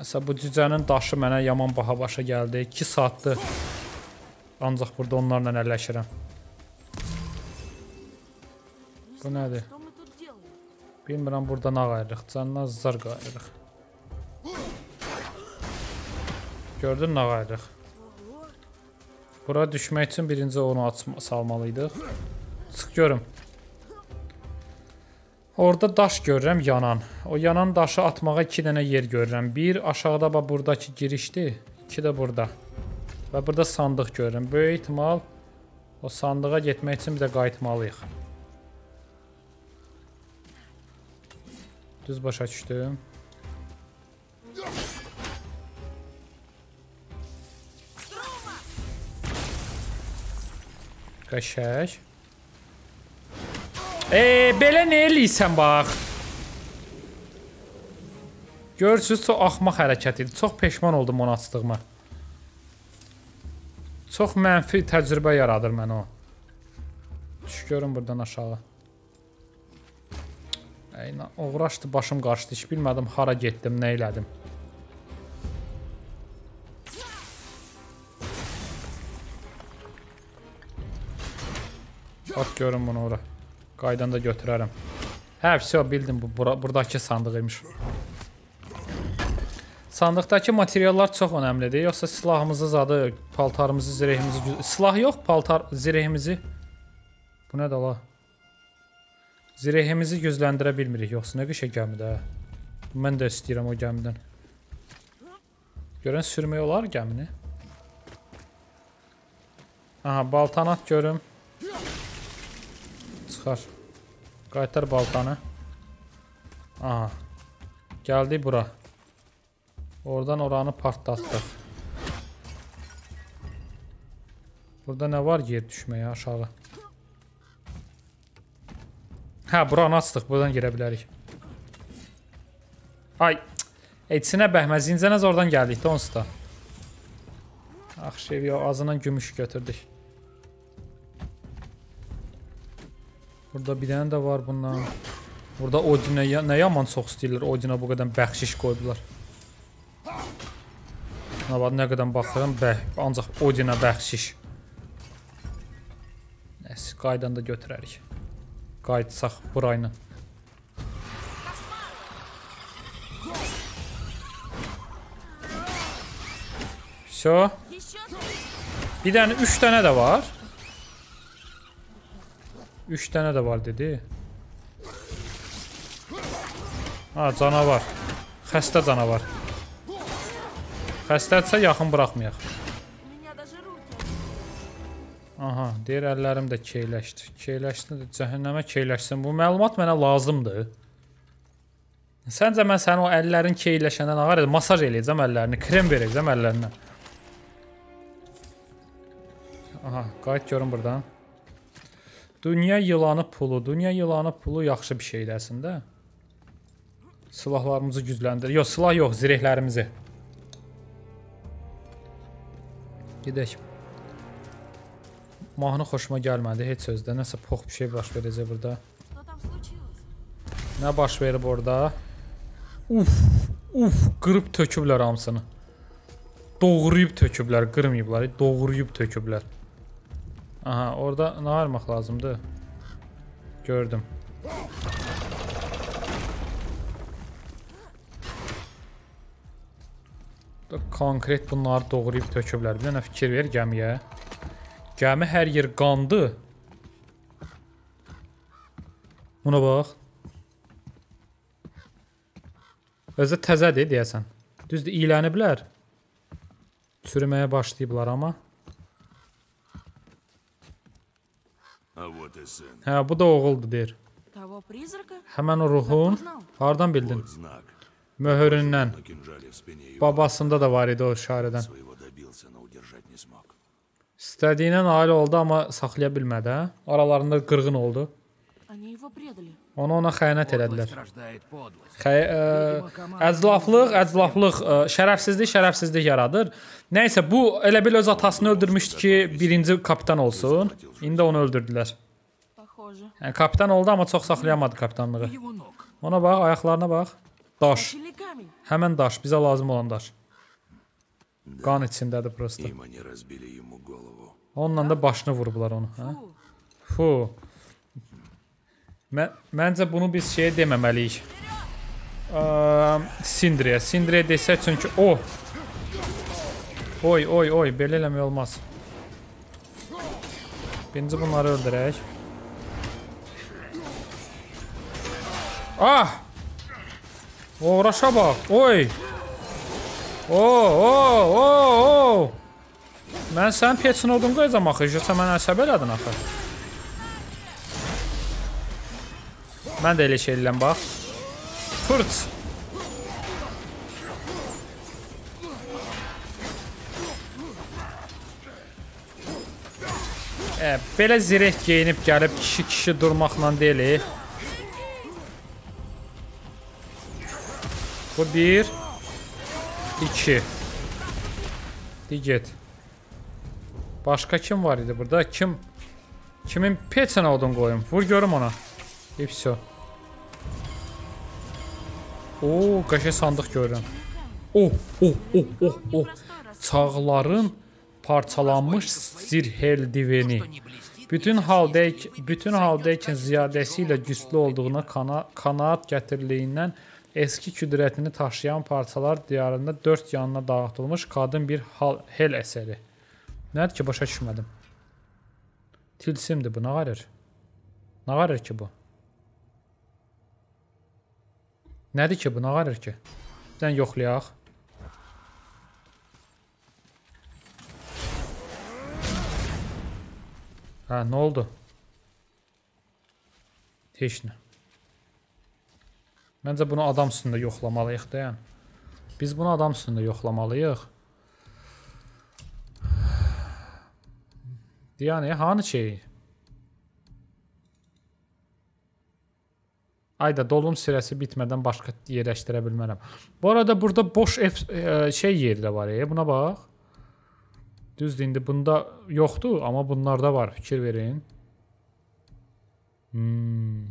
Əsə, bu cücənin daşı mənə yaman baha başa gəldi. iki saatdır. Ancaq burada onlarla əlləşirəm. Bu nədir? Bilmirəm, burada nə qayırıq. Canına zar qayırıq. Gördün nə qayırıq? Bura düşmək üçün birinci onu salmalıydıq. Çıx görüm. Orada daş görürəm yanan. O yanan daşı atmağa iki dənə yer görürəm. Bir aşağıda bax buradakı girişdir. İki də burada. Və burada sandıq görürəm. Böyük ehtimal o sandığa getmək üçün bir də qayıtmalıyıq. Düz başa düşdüm. Qəşək. Eee, belə nə eləyirsən bax. Görürsünüz, çox axmaq hərəkət idi. Çox peşman oldum onu açdığıma. Çox mənfi təcrübə yaradır mənə o. Düş görün buradan aşağı. Eyna, uğraşdı, başım qarışdı. Hiç bilmədim hara getdim, nə elədim. At görün bunu ora. Qaydan da götürərəm. Hə, vəsyo, bildim bu bura, buradakı sandığıymış. Sandıqdakı materiallar çox önəmlidir. Yoxsa silahımızı zadı, paltarımızı, zirehimizi... Silah yox, paltar, zirehimizi... Bu nədir ala? Zirehimizi gücləndirə bilmirik. Yoxsa nə qəşə gəmidə? Mən də istəyirəm o gəmidən. Görən sürmək olar gəmini? Aha, baltanı at görüm. Çıxar. Qaytar baltanı. Aha. Gəldik bura. Oradan oranı partlatdıq. Burada nə var yer düşməyə aşağı? Hə, buranı açdıq, buradan girə bilərik. Ay, etsinə bəhməz, zincənəz oradan gəldik də onsuz da. Axşev ya, azından gümüş götürdük. Burada bir dənə də var bundan. Burada Odin'e nə yaman çox istəyirlər, Odin'e bu qədər bəxşiş qoydular. Nə qədər baxıram, bəh, ancaq Odin'e bəxşiş. Nəs, qaydan da götürərik. Qayıtsaq burayla. Vso. Bir dənə, üç dənə də var. Üç dənə də var dedi. Ha, canavar. Xəstə canavar. Xəstədirsə yaxın buraxmayaq. Aha, deyir əllərim də keyləşdi. Keyləşdi də cəhənnəmə keyləşsin. Bu məlumat mənə lazımdır. Səncə mən sənin o əllərin keyləşəndən ağır edəm. Masaj eləyəcəm əllərini, krem verəcəm əllərinə. Aha, qayıt görün buradan. Dünya yılanı pulu. Dünya yılanı pulu yaxşı bir şeydir əslində. Silahlarımızı gücləndirir. Yox, silah yox, zirehlərimizi. Gedək. Mahnı xoşuma gəlmədi, heç sözdə. Nəsə pox bir şey baş verəcək burada. Nə baş verib orada? Uf, uf, qırıb töküblər hamısını. Doğruyub töküblər, qırmayıblar, doğruyub töküblər. Aha, orada nə armaq lazımdır? Gördüm. Konkret bunları doğruyub töküblər. Bir dənə fikir ver gəmiyə. Gəmi hər yer qandı. Buna bax. Özü təzədir deyəsən. Düzdür, iyləniblər. Çürüməyə başlayıblar amma. Hə, bu da oğuldur deyir. Həmən o ruhun hardan bildin? Möhüründən. Babasında da var idi o işarədən. İstədiyinə nail oldu, amma saxlaya bilmədi, hə? Aralarında qırğın oldu. Onu ona xəyanət elədilər. Əclaflıq, əclaflıq, şərəfsizlik, şərəfsizlik yaradır. Nəysə, bu elə bil öz atasını öldürmüşdü ki, birinci kapitan olsun. İndi onu öldürdülər. Kapitan oldu, amma çox saxlayamadı kapitanlığı. Ona bax, ayaqlarına bax. Daş. Həmən daş, bizə lazım olan daş. Qan içindədir prosto. Onunla da başını vurublar onu. Fuuu. Məncə bunu biz şeyə deməməliyik. Sindriyə. Sindriyə desək çünki o. Oy, oy, oy. Belə eləmək olmaz. Birinci bunları öldürək. Ah! Oğraşa bax. Oy! Ooo, ooo, ooo, ooo. Mən sənin peçin odun qoyacam axı, yoxsa mən əsəb elədin axı. Mən də elə şey eləyəm, bax. Fırç. Belə zireh geyinib gəlib, kişi-kişi durmaqla deyilik. Bu bir. İki. Digit. Başqa kim var idi burada? Kim? Kimin peçinə odun qoyum? Vur görüm ona. E, vso. Ooo, qəşəng sandıq görürəm. Oh, oh, oh, oh, oh. Çağların parçalanmış zirheldiveni. Bütün haldəkin ziyadəsi ilə güclü olduğuna qanaat gətirliyindən eski küdrətini taşıyan parçalar diyarında dörd yanına dağıtılmış qadın bir hel əsəri. Nədir ki, başa düşmədim. Tilsimdir bu, nə qarar? Nə qarar ki bu? Nədir ki bu, nə qarar ki? Bir dən yoxlayaq. Hə, nə oldu? Heç nə. Məncə bunu adam üstündə yoxlamalıyıq deyən. Biz bunu adam üstündə yoxlamalıyıq. Yəni, hanı şey? Ayda dolum süresi bitmeden başka yerleştirə bilmərəm. Bu arada burada boş F, e, şey yeri də var. E, buna bax. Düzdür, indi bunda yoxdur. Ama bunlarda var. Fikir verin. Hmm.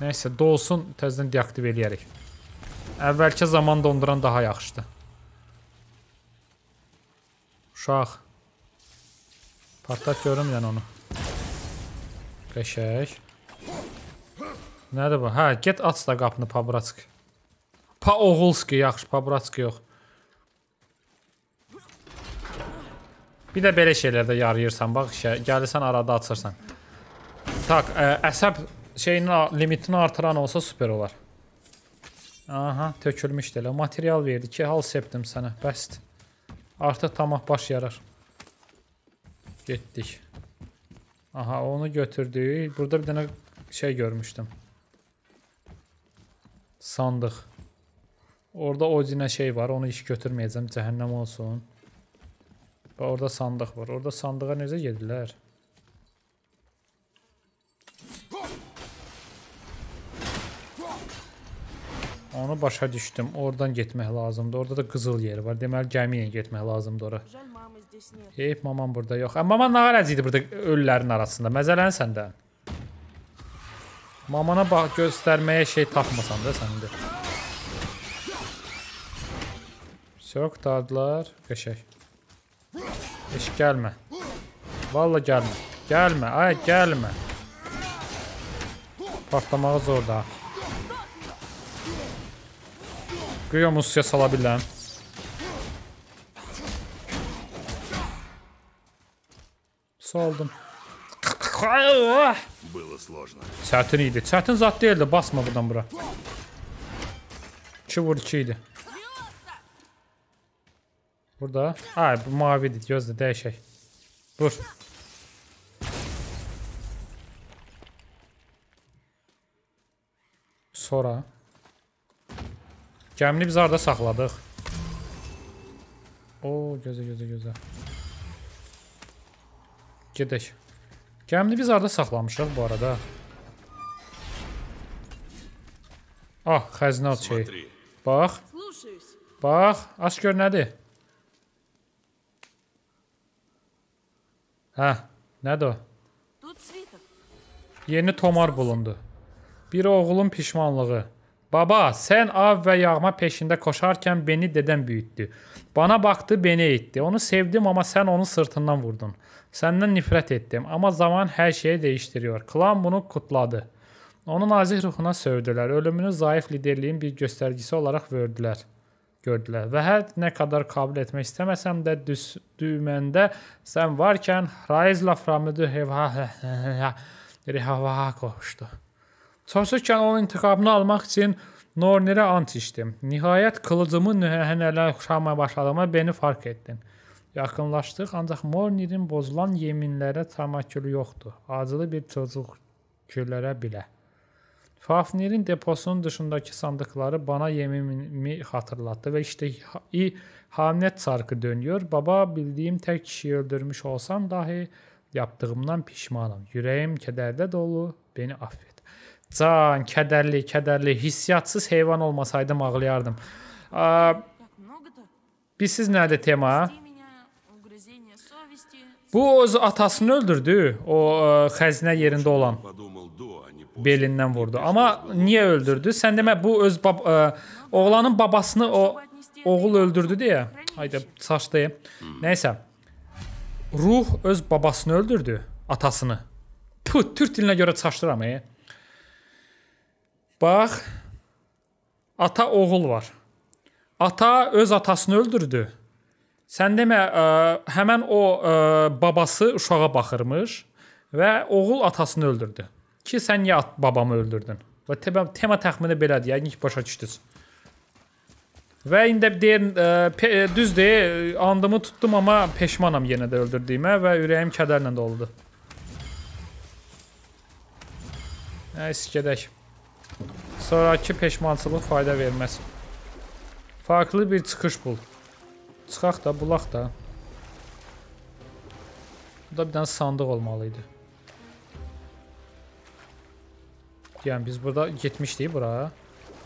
Neyse, dolsun. Təzdən deaktiv eləyərik. Əvvəlki zaman donduran daha yaxşıdır. Uşaq. Partlat görüm yəni onu. Qəşək. Nədir bu? Hə, get aç da qapını Pabratski. Pa Oğulski, yaxşı, Pabratski yox. Bir də belə şeylərdə yarayırsan, bax, gəlirsən arada açırsan. Tak, ə, əsəb şeyinin limitini artıran olsa süper olar. Aha, tökülmüşdü elə. Material verdi ki, hal septim sənə, bəsdir. Artıq tamah baş yarar. Getdik. Aha, onu götürdük. Burada bir dənə şey görmüşdüm. Sandıq. Orada Odin'e şey var. Onu hiç götürmeyeceğim. Cehennem olsun. Ve orada sandıq var. Orada sandığa necə gedirlər? Onu başa düşdüm. Oradan getmək lazımdı. Orada da qızıl yeri var. Deməli gəmiyə getmək lazımdı ora. Hey, mamam burada yox. Amma maman nağarəc idi burada ölülərin arasında. Məzələn səndə. Mamana bax, göstərməyə şey tapmasan da səndə. Çox qurtardılar. Qəşək. Heç gəlmə. Valla gəlmə. Gəlmə. Ay gəlmə. Partlamağı zor da. Güya musiya sala bilirəm. Saldım. Çətin idi. Çətin zat deyildi. Basma buradan bura. iki vur iki idi. Burada. Ay, bu mavidir. Gözlə dəyişək. Vur. Sonra. Gəmini biz arada saxladıq. Oo, gözə, gözə, gözə. Gedək. Gəmini biz arada saxlamışıq bu arada. Ah, xəzinə şey. Bax. Bax, aç gör nədir. Hə, nədir o? Yeni tomar bulundu. Bir oğulun pişmanlığı. Baba, sən av və yağma peşində koşarkən beni dedəm büyütdü. Bana baktı, beni eğitti. Onu sevdim ama sen onun sırtından vurdun. Səndən nifrət etdim. Ama zaman her şeyi değiştiriyor. Klan bunu kutladı. Onun nazik ruhuna sövdüler. Ölümünü zayıf liderliğin bir göstergesi olarak gördüler. Gördüler. Ve her ne kadar kabul etmek istemesem de düz, düğmende sen varken Raizla Framidü Rihavaha koştu. Çalışırken onun intiqamını almaq için Nornir'e ant içdim. Nihayet kılıcımı nühənələ kuşamaya başladığıma beni fark etdin. Yaxınlaşdıq, ancaq Nornir'in bozulan yeminlərə tamakülü yoxdur. Acılı bir tılcıqküllərə bilə. Fafnir'in deposunun dışındaki sandıqları bana yeminimi hatırlattı ve işte ihanet çarkı dönüyor. Baba, bildiğim tek kişiyi öldürmüş olsam dahi yaptığımdan pişmanım. Yüreğim kederdə dolu, beni affet. Can, kədərli, kədərli, hissiyatsız heyvan olmasaydım ağlayardım. Bilsiz nədir tema? Bu öz atasını öldürdü, o xəzinə yerində olan. Belindən vurdu. Ama niye öldürdü? Sən demə bu öz bab ə, oğlanın babasını o oğul öldürdü deyə. Ayda saçdayım. Neysə. Ruh öz babasını öldürdü, atasını. Puh, Türk dilinə görə çaşdıram. E. Bax, ata oğul var. Ata öz atasını öldürdü. Sən demə, ə, həmən o ə, babası uşağa baxırmış və oğul atasını öldürdü. Ki sən niyə babamı öldürdün? Və tema təxmini belədir, yəqin ki başa düşdünüz. Və indi deyir, ə, düz deyir, andımı tutdum amma peşmanam yenə də öldürdüyümə və ürəyim kədərlə doldu. Nəysə, gedək. Sonraki peşmançılıq fayda verməz. Farklı bir çıxış bul. Çıxaq da, bulaq da. Burada bir dənə sandıq olmalıydı. Yani biz burada gitmişdik bura.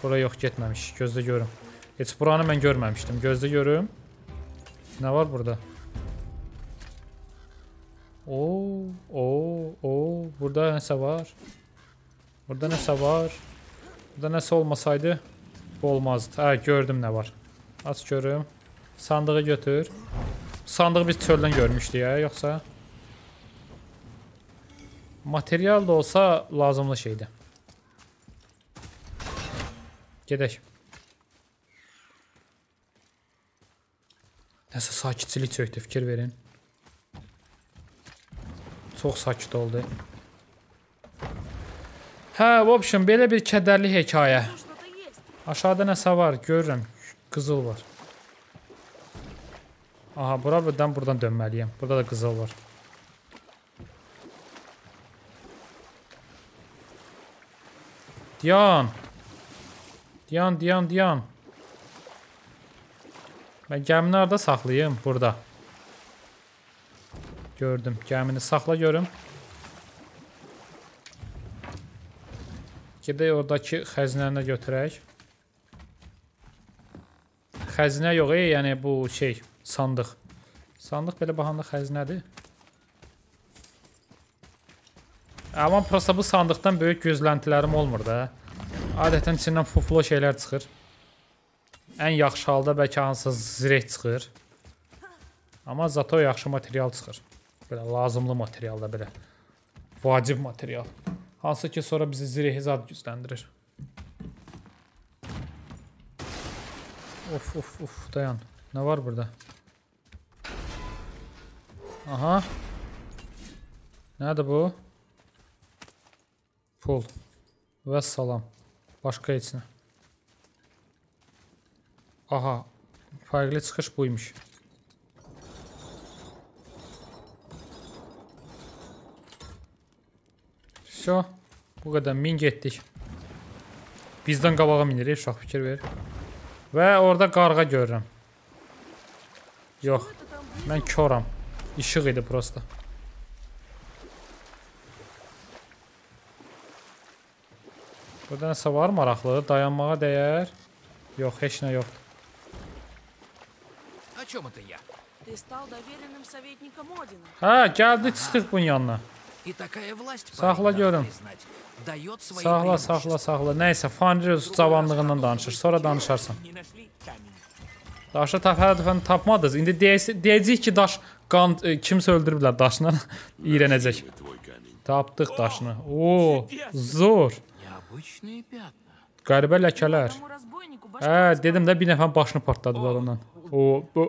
Bura yok gitmemiş. Gözde görüm. Hiç buranı ben görmemiştim. Gözde görüm. Ne var burada? Oo, oo, oo. Burada neyse var. Burada neyse var. Burada neyse olmasaydı bu olmazdı. Ha, gördüm ne var. Az görüm. Sandığı götür. Sandığı biz çölden görmüştük ya. Yoksa materyal da olsa lazımlı şeydi. Gedək. Nəsə sakitçilik çökdü, fikir verin. Çox sakit oldu. Hə, vəbşim, belə bir kədərli hekayə. Aşağıda nəsə var, görürəm. Qızıl var. Aha, buradan buradan dönməliyəm. Burada da qızıl var. Diyan. Diyan, diyan, diyan. Ben gəmini arada saxlayayım. Burada. Gördüm. Gəmini saxla görüm. Gedək oradakı xəzinəni götürək. Xəzinə yox, ey, yəni bu şey, sandıq. Sandıq belə baxanda xəzinədir. Ama prosta bu sandıqdan böyük gözləntilərim olmur da. Adətən içindən fuflo şeylər çıxır. Ən yaxşı halda bəlkə hansısa zireh çıxır. Amma zato yaxşı material çıxır. Belə lazımlı materialda belə. Vacib material. Hansı ki sonra bizi zirehi zad gücləndirir. Of of of, dayan. Nə var burada? Aha. Nədir bu? Pul. Vəssalam. Başqa heç nə. Aha. Fərqli çıxış buymuş. Vəsə. Bu qədər min getdik. Bizdən qabağa minirik. Uşaq fikir ver. Və orada qarğa görürəm. Yox. Mən köram. İşıq idi prosta. Burada nəsə var maraqlı, dayanmağa dəyər. Yox, heç nə yoxdur. Hə, gəldi, çıxdıq bunun yanına. Saxla görün. Saxla, saxla, saxla. Nəysə, Fafner öz cavanlığından danışır. Sonra danışarsan. Daşı təfərrüfəni tapmadınız. İndi deyəcəyik ki, daş kimsə öldürüblər daşından. İyrənəcək. Tapdıq daşını. Oo, zor. Qəribə ləkələr. Hə, dedim də bir nəfənin başını partladılar ondan. O, bu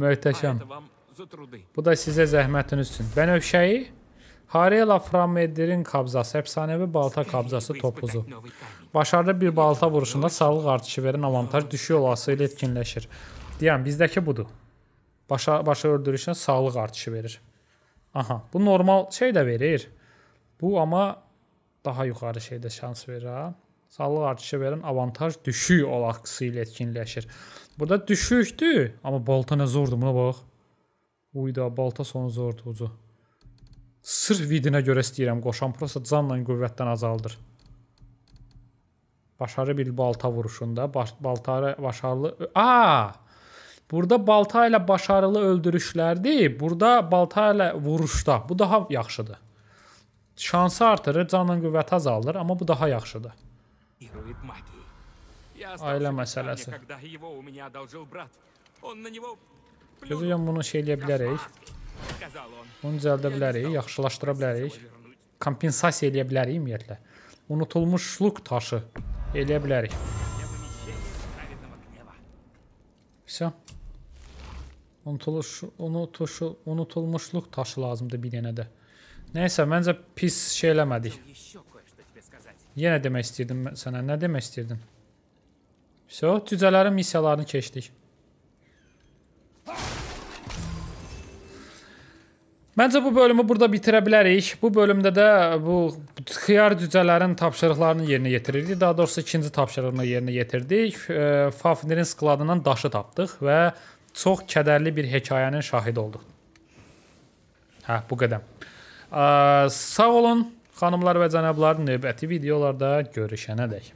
möhtəşəm. Bu da sizə zəhmətiniz üçün. Mən öfşəyi Harela Framedirin kabzası, əfsanəvi balta kabzası topuzu. Başarılı bir balta vuruşunda sağlıq artışı verin avantaj düşük olası ilə etkinləşir. Deyəm, bizdəki budur. Başa, başa öldürüşünə sağlıq artışı verir. Aha, bu normal şey də verir. Bu ama daha yuxarı şeydə şans verir. Sağlıq artışı verin avantaj düşük olaqsı ilə etkinləşir. Burada düşükdür. Amma balta nə zordur, buna bax. Uyda, balta sonu zordur ucu. Sırf vidinə görə istəyirəm. Qoşan prosa canla qüvvətdən azaldır. Başarı bir balta vuruşunda. Baş, balta başarılı... Aaa! Burada balta ilə başarılı öldürüşlərdir. Burada balta ilə vuruşda. Bu daha yaxşıdır. Şansı artırır, canın qüvvəti azalır, amma bu daha yaxşıdır. Ailə məsələsi. Gözləyəm, bunu şey eləyə bilərik. Bunu düzəldə bilərik, yaxşılaşdıra bilərik. Kompensasiya eləyə bilərik, ümumiyyətlə. Unutulmuşluq taşı eləyə bilərik. Vəsə. Unutulmuşluq taşı lazımdır bir dənə də. Nəysə, məncə pis şey eləmədik. Yenə demək istəyirdim sənə, nə demək istəyirdim? Vəsə, cücələrin misiyalarını keçdik. Məncə bu bölümü burada bitirə bilərik. Bu bölümdə də bu xiyar cücələrin tapşırıqlarını yerinə yetirdik. Daha doğrusu ikinci tapşırığını yerinə yetirdik. Fafnirin skladından daşı tapdıq və çox kədərli bir hekayənin şahidi olduq. Hə, bu qədəm. Sağ olun, Xanımlar və cənablar, növbəti videolarda görüşənədək.